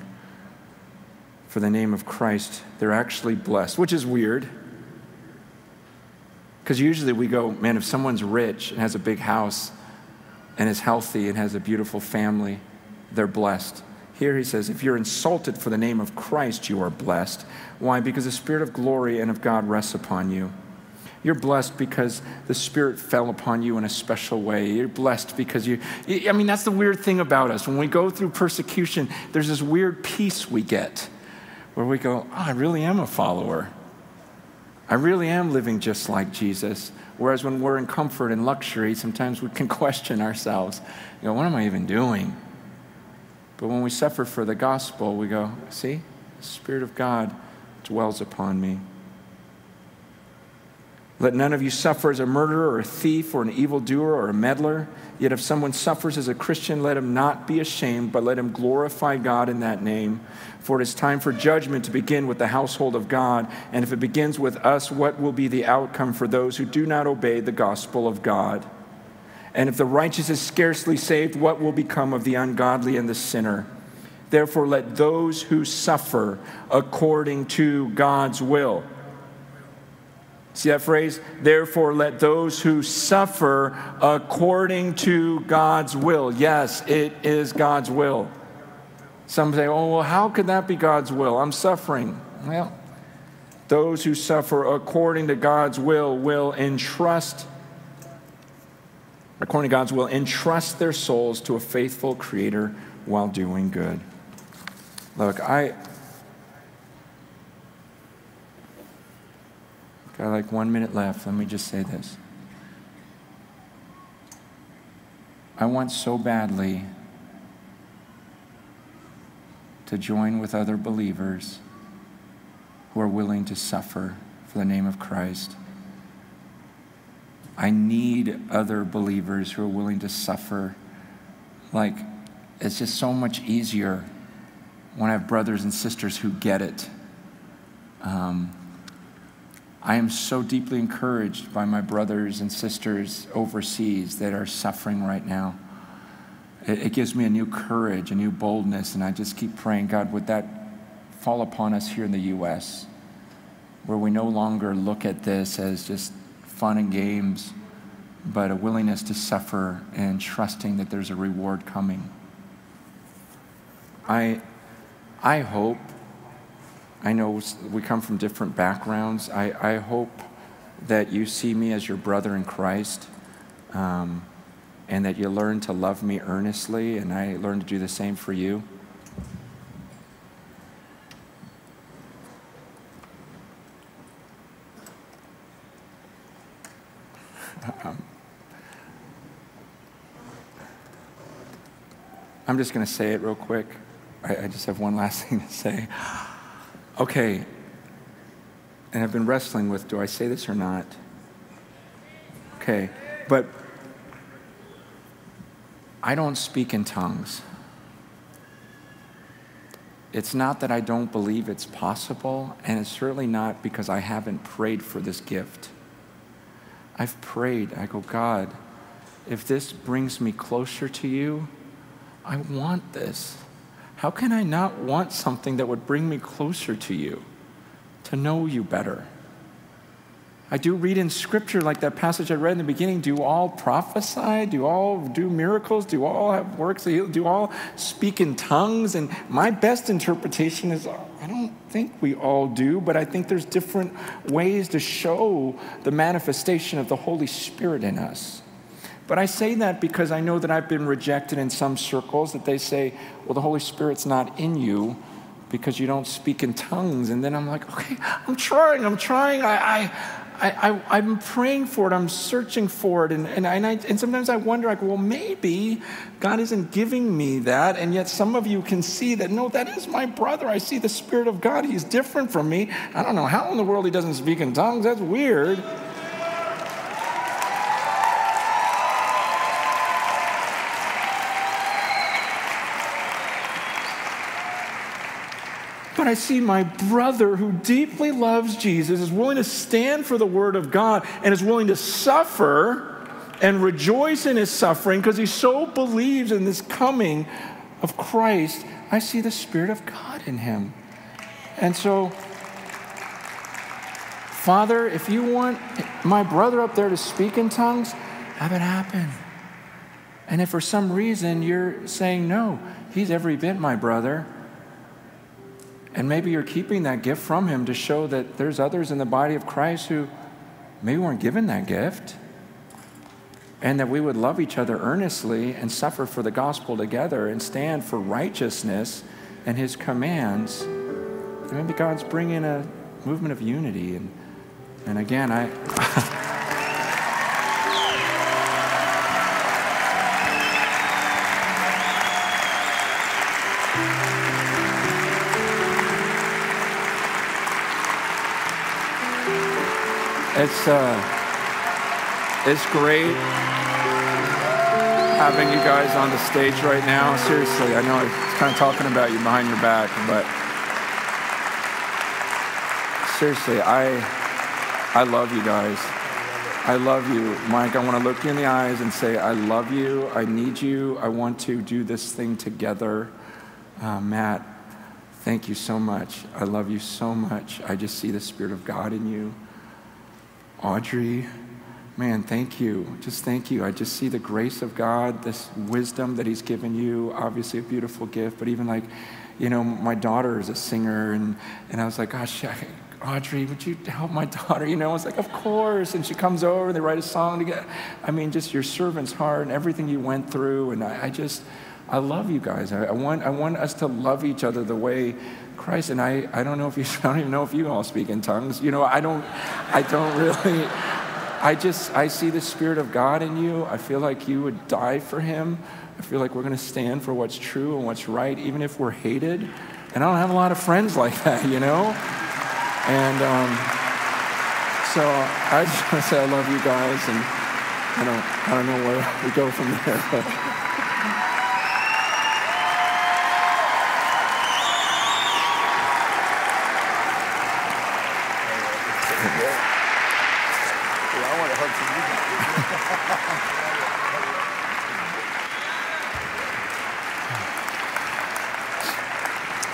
for the name of Christ, they're actually blessed, which is weird. Because usually we go, man, if someone's rich and has a big house, and is healthy and has a beautiful family, they're blessed. Here he says, if you're insulted for the name of Christ, you are blessed. Why? Because the spirit of glory and of God rests upon you. You're blessed because the spirit fell upon you in a special way. You're blessed because you, I mean, that's the weird thing about us. When we go through persecution, there's this weird peace we get where we go, oh, I really am a follower. I really am living just like Jesus. Whereas when we're in comfort and luxury, sometimes we can question ourselves. You know, what am I even doing? But when we suffer for the gospel, we go, see, the Spirit of God dwells upon me. Let none of you suffer as a murderer or a thief or an evildoer or a meddler. Yet if someone suffers as a Christian, let him not be ashamed, but let him glorify God in that name. For it is time for judgment to begin with the household of God. And if it begins with us, what will be the outcome for those who do not obey the gospel of God? And if the righteous is scarcely saved, what will become of the ungodly and the sinner? Therefore, let those who suffer according to God's will. See that phrase? Therefore, let those who suffer according to God's will. Yes, it is God's will. Some say, oh, well, how could that be God's will? I'm suffering. Well, those who suffer according to God's will will entrust, according to God's will, entrust their souls to a faithful Creator while doing good. Look, I... Got like one minute left. Let me just say this. I want so badly to join with other believers who are willing to suffer for the name of Christ. I need other believers who are willing to suffer. Like, it's just so much easier when I have brothers and sisters who get it. Um, I am so deeply encouraged by my brothers and sisters overseas that are suffering right now. It, it gives me a new courage, a new boldness, and I just keep praying, God, would that fall upon us here in the U S, where we no longer look at this as just fun and games, but a willingness to suffer and trusting that there's a reward coming. I, I hope I know we come from different backgrounds. I, I hope that you see me as your brother in Christ um, and that you learn to love me earnestly, and I learn to do the same for you. Um, I'm just going to say it real quick. I, I just have one last thing to say. Okay, and I've been wrestling with, do I say this or not? Okay, but I don't speak in tongues. It's not that I don't believe it's possible, and it's certainly not because I haven't prayed for this gift. I've prayed. I go, God, if this brings me closer to you, I want this. How can I not want something that would bring me closer to you, to know you better? I do read in Scripture, like that passage I read in the beginning, do all prophesy? Do all do miracles? Do all have works? Do all speak in tongues? And my best interpretation is, I don't think we all do, but I think there's different ways to show the manifestation of the Holy Spirit in us. But I say that because I know that I've been rejected in some circles, that they say, well, the Holy Spirit's not in you because you don't speak in tongues. And then I'm like, okay, I'm trying, I'm trying. I, I, I, I, I'm praying for it. I'm searching for it. And, and, and, I, and sometimes I wonder, like, well, maybe God isn't giving me that. And yet some of you can see that, no, that is my brother. I see the Spirit of God. He's different from me. I don't know how in the world he doesn't speak in tongues. That's weird. But I see my brother who deeply loves Jesus, is willing to stand for the word of God, and is willing to suffer and rejoice in his suffering because he so believes in this coming of Christ. I see the Spirit of God in him. And so, Father, if you want my brother up there to speak in tongues, have it happen. And if for some reason you're saying, no, he's every bit my brother, and maybe you're keeping that gift from him to show that there's others in the body of Christ who maybe weren't given that gift, and that we would love each other earnestly and suffer for the gospel together and stand for righteousness and his commands. And maybe God's bringing a movement of unity. And, and again, I... It's, uh, it's great having you guys on the stage right now. Seriously, I know it's kind of talking about you behind your back, but seriously, I, I love you guys. I love you. Mike, I want to look you in the eyes and say, I love you. I need you. I want to do this thing together. Uh, Matt, thank you so much. I love you so much. I just see the Spirit of God in you. Audrey, man, thank you. Just thank you. I just see the grace of God, this wisdom that he's given you, obviously a beautiful gift, but even like, you know, my daughter is a singer, and, and I was like, gosh, I, Audrey, would you help my daughter? You know, I was like, of course. And she comes over and they write a song together. I mean, just your servant's heart and everything you went through. And I, I just, I love you guys. I, I want I want us to love each other the way Christ, and I, I don't know if you, I don't even know if you all speak in tongues. You know, I don't, I don't really, I just, I see the Spirit of God in you. I feel like you would die for him. I feel like we're going to stand for what's true and what's right, even if we're hated. And I don't have a lot of friends like that, you know? And um, so I just want to say I love you guys, and I don't, I don't know where we go from there, but.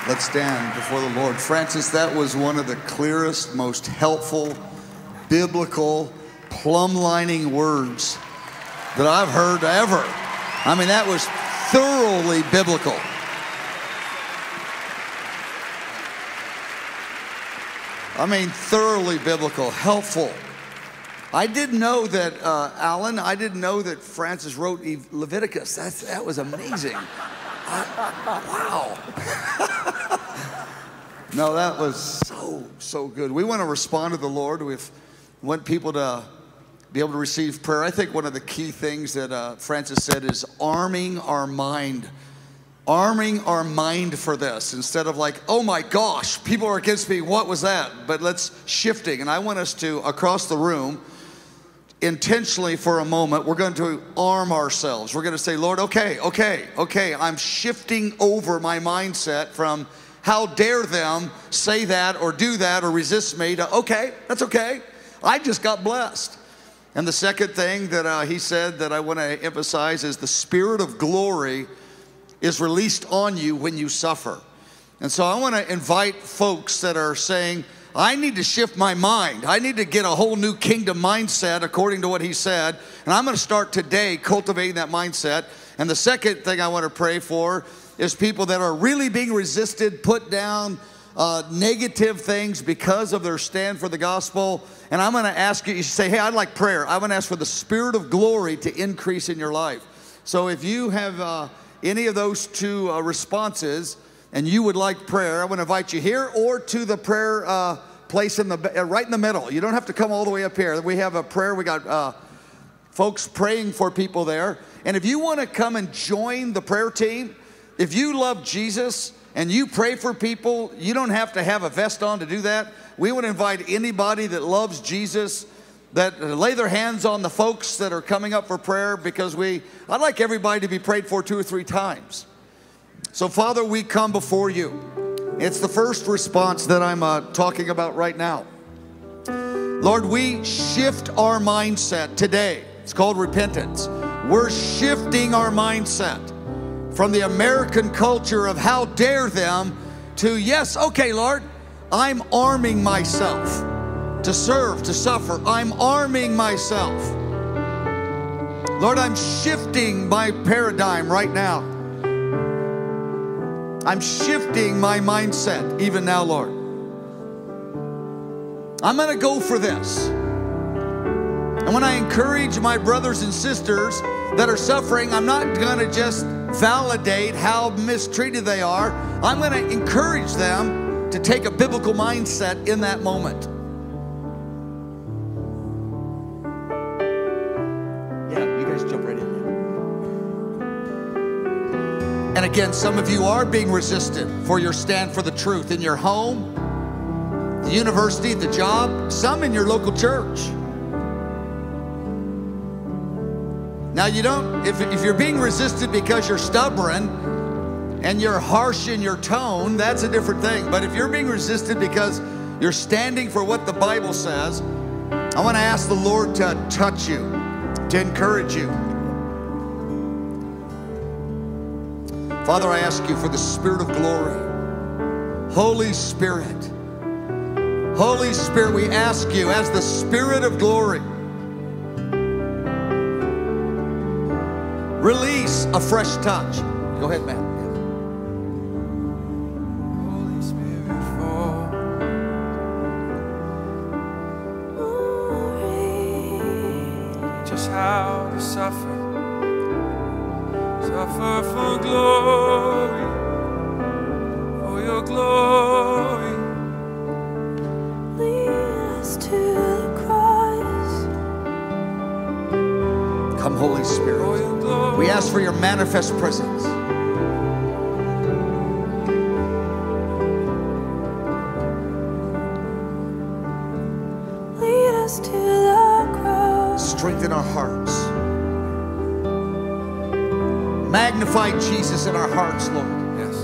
Let's stand before the Lord. Francis, that was one of the clearest, most helpful, biblical, plumb-lining words that I've heard ever. I mean, that was thoroughly biblical. I mean, thoroughly biblical, helpful. I didn't know that, uh, Alan, I didn't know that Francis wrote Leviticus. That's, that was amazing. I, wow. No, that was so, so good. We want to respond to the Lord. We want people to be able to receive prayer. I think one of the key things that uh, Francis said is arming our mind. Arming our mind for this. Instead of like, oh my gosh, people are against me. What was that? But let's shifting. And I want us to, across the room, intentionally for a moment, we're going to arm ourselves. We're going to say, Lord, okay, okay, okay. I'm shifting over my mindset from how dare them say that or do that or resist me to, okay, that's okay. I just got blessed. And the second thing that uh, he said that I want to emphasize is the Spirit of glory is released on you when you suffer. And so I want to invite folks that are saying, I need to shift my mind. I need to get a whole new kingdom mindset according to what he said. And I'm going to start today cultivating that mindset. And the second thing I want to pray for is people that are really being resisted, put down, uh, negative things because of their stand for the gospel. And I'm going to ask you, you say, hey, I'd like prayer. I'm going to ask for the spirit of glory to increase in your life. So if you have uh, any of those two uh, responses, and you would like prayer, I want to invite you here or to the prayer uh, place in the, uh, right in the middle. You don't have to come all the way up here. We have a prayer. We got uh, folks praying for people there. And if you want to come and join the prayer team, if you love Jesus and you pray for people, you don't have to have a vest on to do that. We would invite anybody that loves Jesus that lay their hands on the folks that are coming up for prayer, because we, I'd like everybody to be prayed for two or three times. So, Father, we come before you. It's the first response that I'm uh, talking about right now. Lord, we shift our mindset today. It's called repentance. We're shifting our mindset from the American culture of how dare them to, yes, okay, Lord, I'm arming myself to serve, to suffer. I'm arming myself. Lord, I'm shifting my paradigm right now. I'm shifting my mindset even now, Lord. I'm going to go for this. And when I encourage my brothers and sisters that are suffering, I'm not going to just validate how mistreated they are. I'm going to encourage them to take a biblical mindset in that moment. And again, some of you are being resisted for your stand for the truth in your home, the university, the job, some in your local church. Now you don't, if, if you're being resisted because you're stubborn and you're harsh in your tone, that's a different thing. But if you're being resisted because you're standing for what the Bible says, I want to ask the Lord to touch you, to encourage you. Father, I ask you for the spirit of glory. Holy Spirit, Holy Spirit, we ask you as the spirit of glory, release a fresh touch. Go ahead, Matt. Holy Spirit, fall. Just how to suffer. Suffer for glory, for your glory. Lead us to the cross. Come, Holy Spirit. We ask for your manifest presence. Lead us to the cross. Strengthen our hearts. Magnify Jesus in our hearts, Lord. Yes.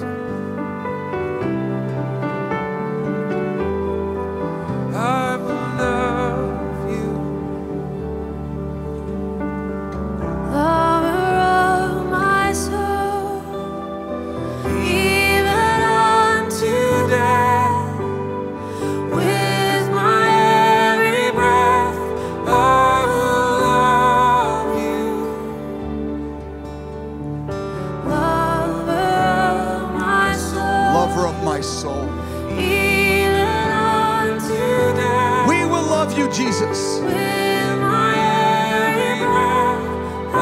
I will love you. Lover of my soul, even unto death, with my every breath, I will love you. My soul. Even unto death, we will love you, Jesus. With my every breath, I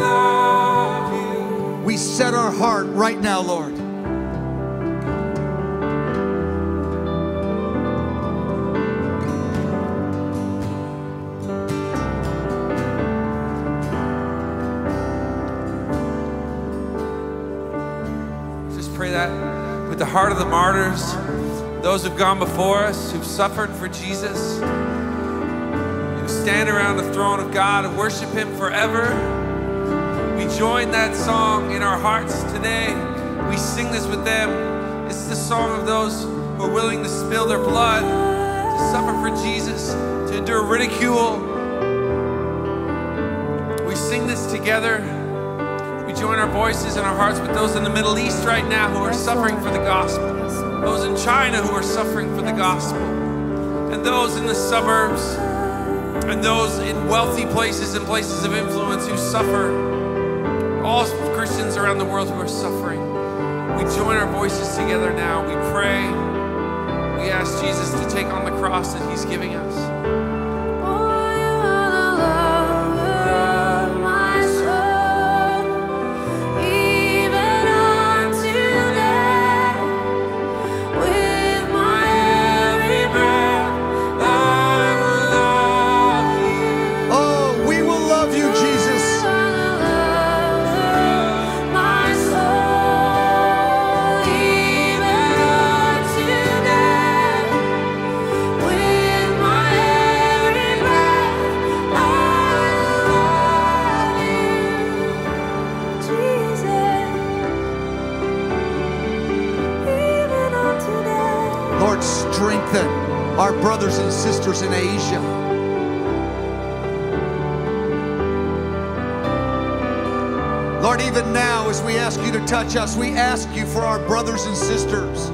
love you. We set our heart right now, Lord. The heart of the martyrs, those who've gone before us, who've suffered for Jesus, who stand around the throne of God and worship Him forever. We join that song in our hearts today. We sing this with them. It's the song of those who are willing to spill their blood, to suffer for Jesus, to endure ridicule. We sing this together. We join our voices and our hearts with those in the Middle East right now who are suffering for the gospel. those in China who are suffering for the gospel, and those in the suburbs, and those in wealthy places and places of influence who suffer, all Christians around the world who are suffering. We join our voices together now. We pray. We ask Jesus to take on the cross that he's giving us. Our brothers and sisters in Asia. Lord, even now as we ask you to touch us, we ask you for our brothers and sisters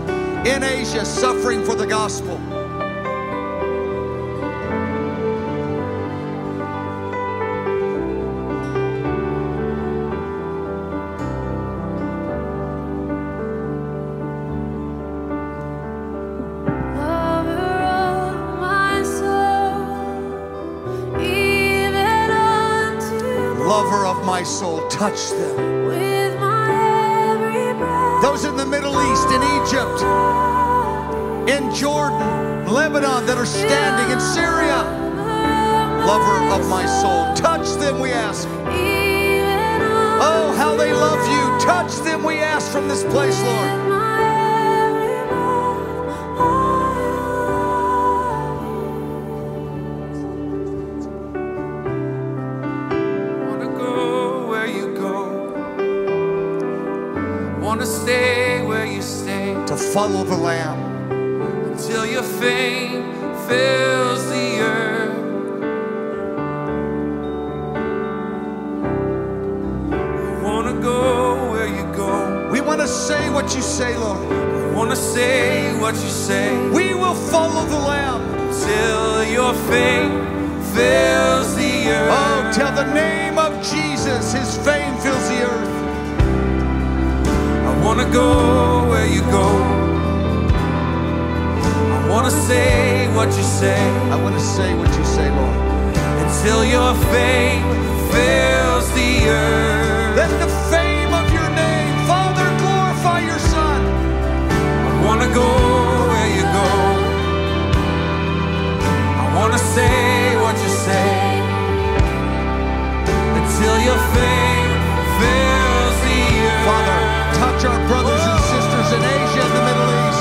in Asia suffering for the gospel. Soul, touch them. With my every breath, those in the Middle East, in Egypt, in Jordan, Lebanon, that are standing in Syria, lover of my soul, touch them, we ask. Oh, how they love you. Touch them, we ask, from this place, Lord. Follow the Lamb until your fame fills the earth. I want to go where you go. We want to say what you say, Lord. We want to say what you say. We will follow the Lamb till your fame fills the earth. Oh, till the name of Jesus, his fame fills the earth. I want to go where you go. I want to say what you say. I want to say what you say, Lord. Until your fame fills the earth. Let the fame of your name, Father, glorify your Son. I want to go where you go. I want to say what you say. Until your fame fills the earth. Father, touch our brothers and sisters in Asia and the Middle East.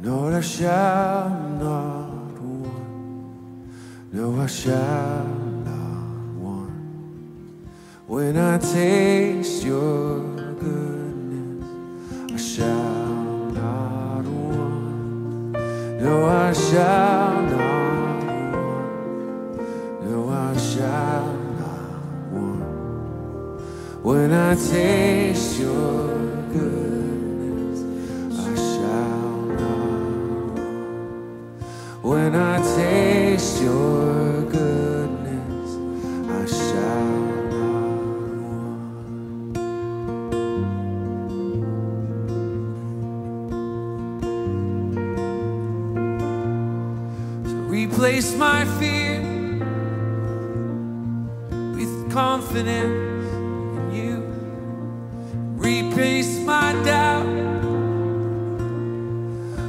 No, I shall not want. No, I shall not want. When I taste your goodness, I shall not want. No, I shall not want. No, I shall not want. When I taste your goodness, when I taste your goodness, I shall not want. So replace my fear with confidence in you. Replace my doubt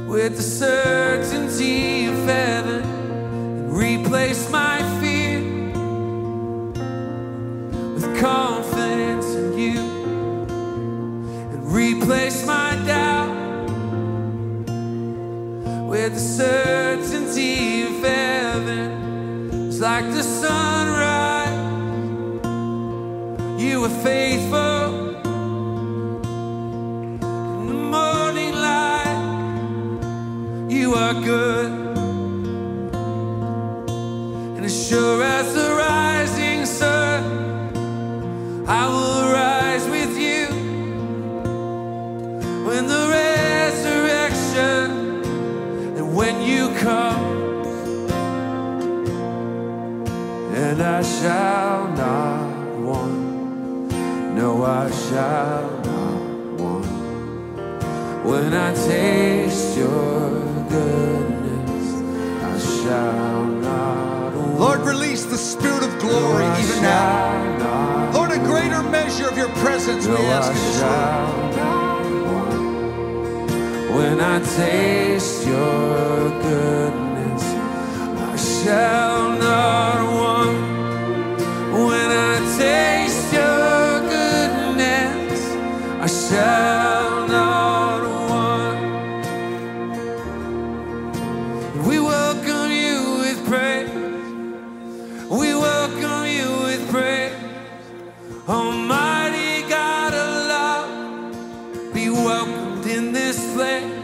with the certainty of heaven, and replace my fear with confidence in you, and replace my doubt with the certainty of heaven. It's like the sunrise, you are faithful. You are good, and as sure as the rising sun, I will rise with you. When the resurrection, and when you come, and I shall not want, no, I shall not want, when I taste your goodness, I shall not want. Lord, release the spirit of glory no, even now. Lord, a greater measure of your presence no, we ask you. When I taste your goodness, I shall not want. When I taste your goodness, I shall not. Almighty God of love, be welcomed in this place.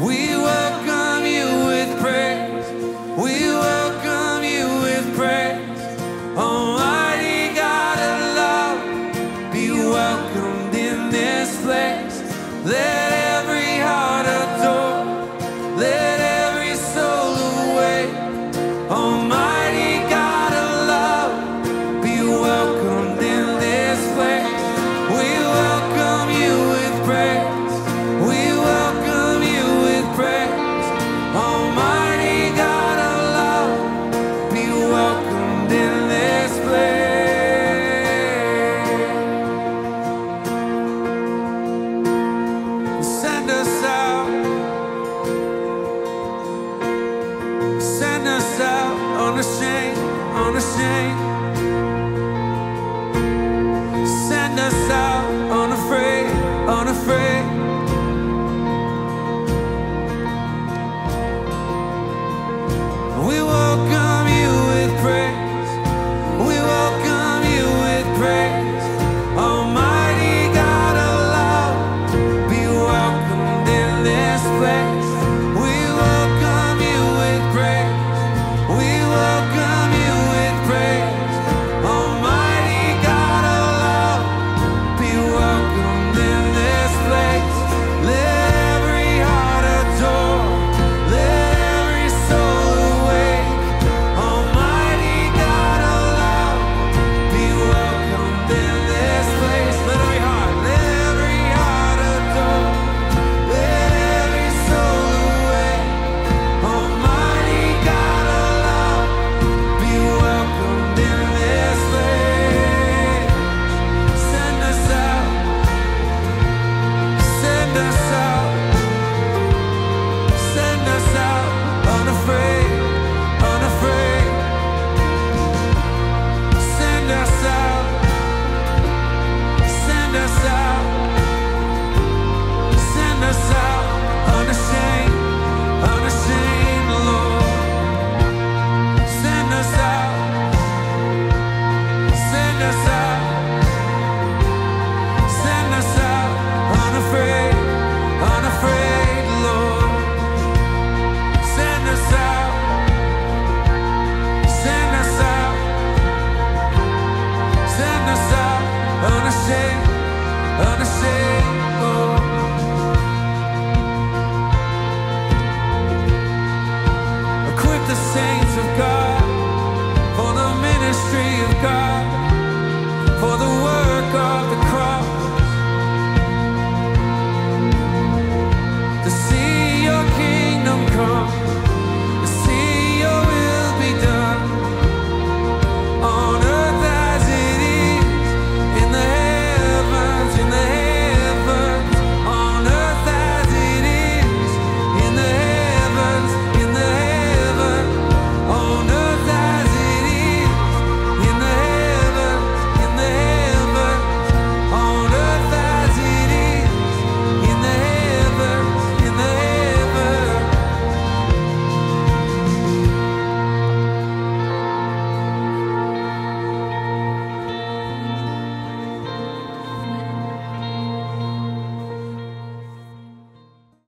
We welcome you with praise. We welcome you with praise. Almighty God of love, be welcomed in this place. Let every heart adore. Let every soul awake. Almighty welcome you with praise. God.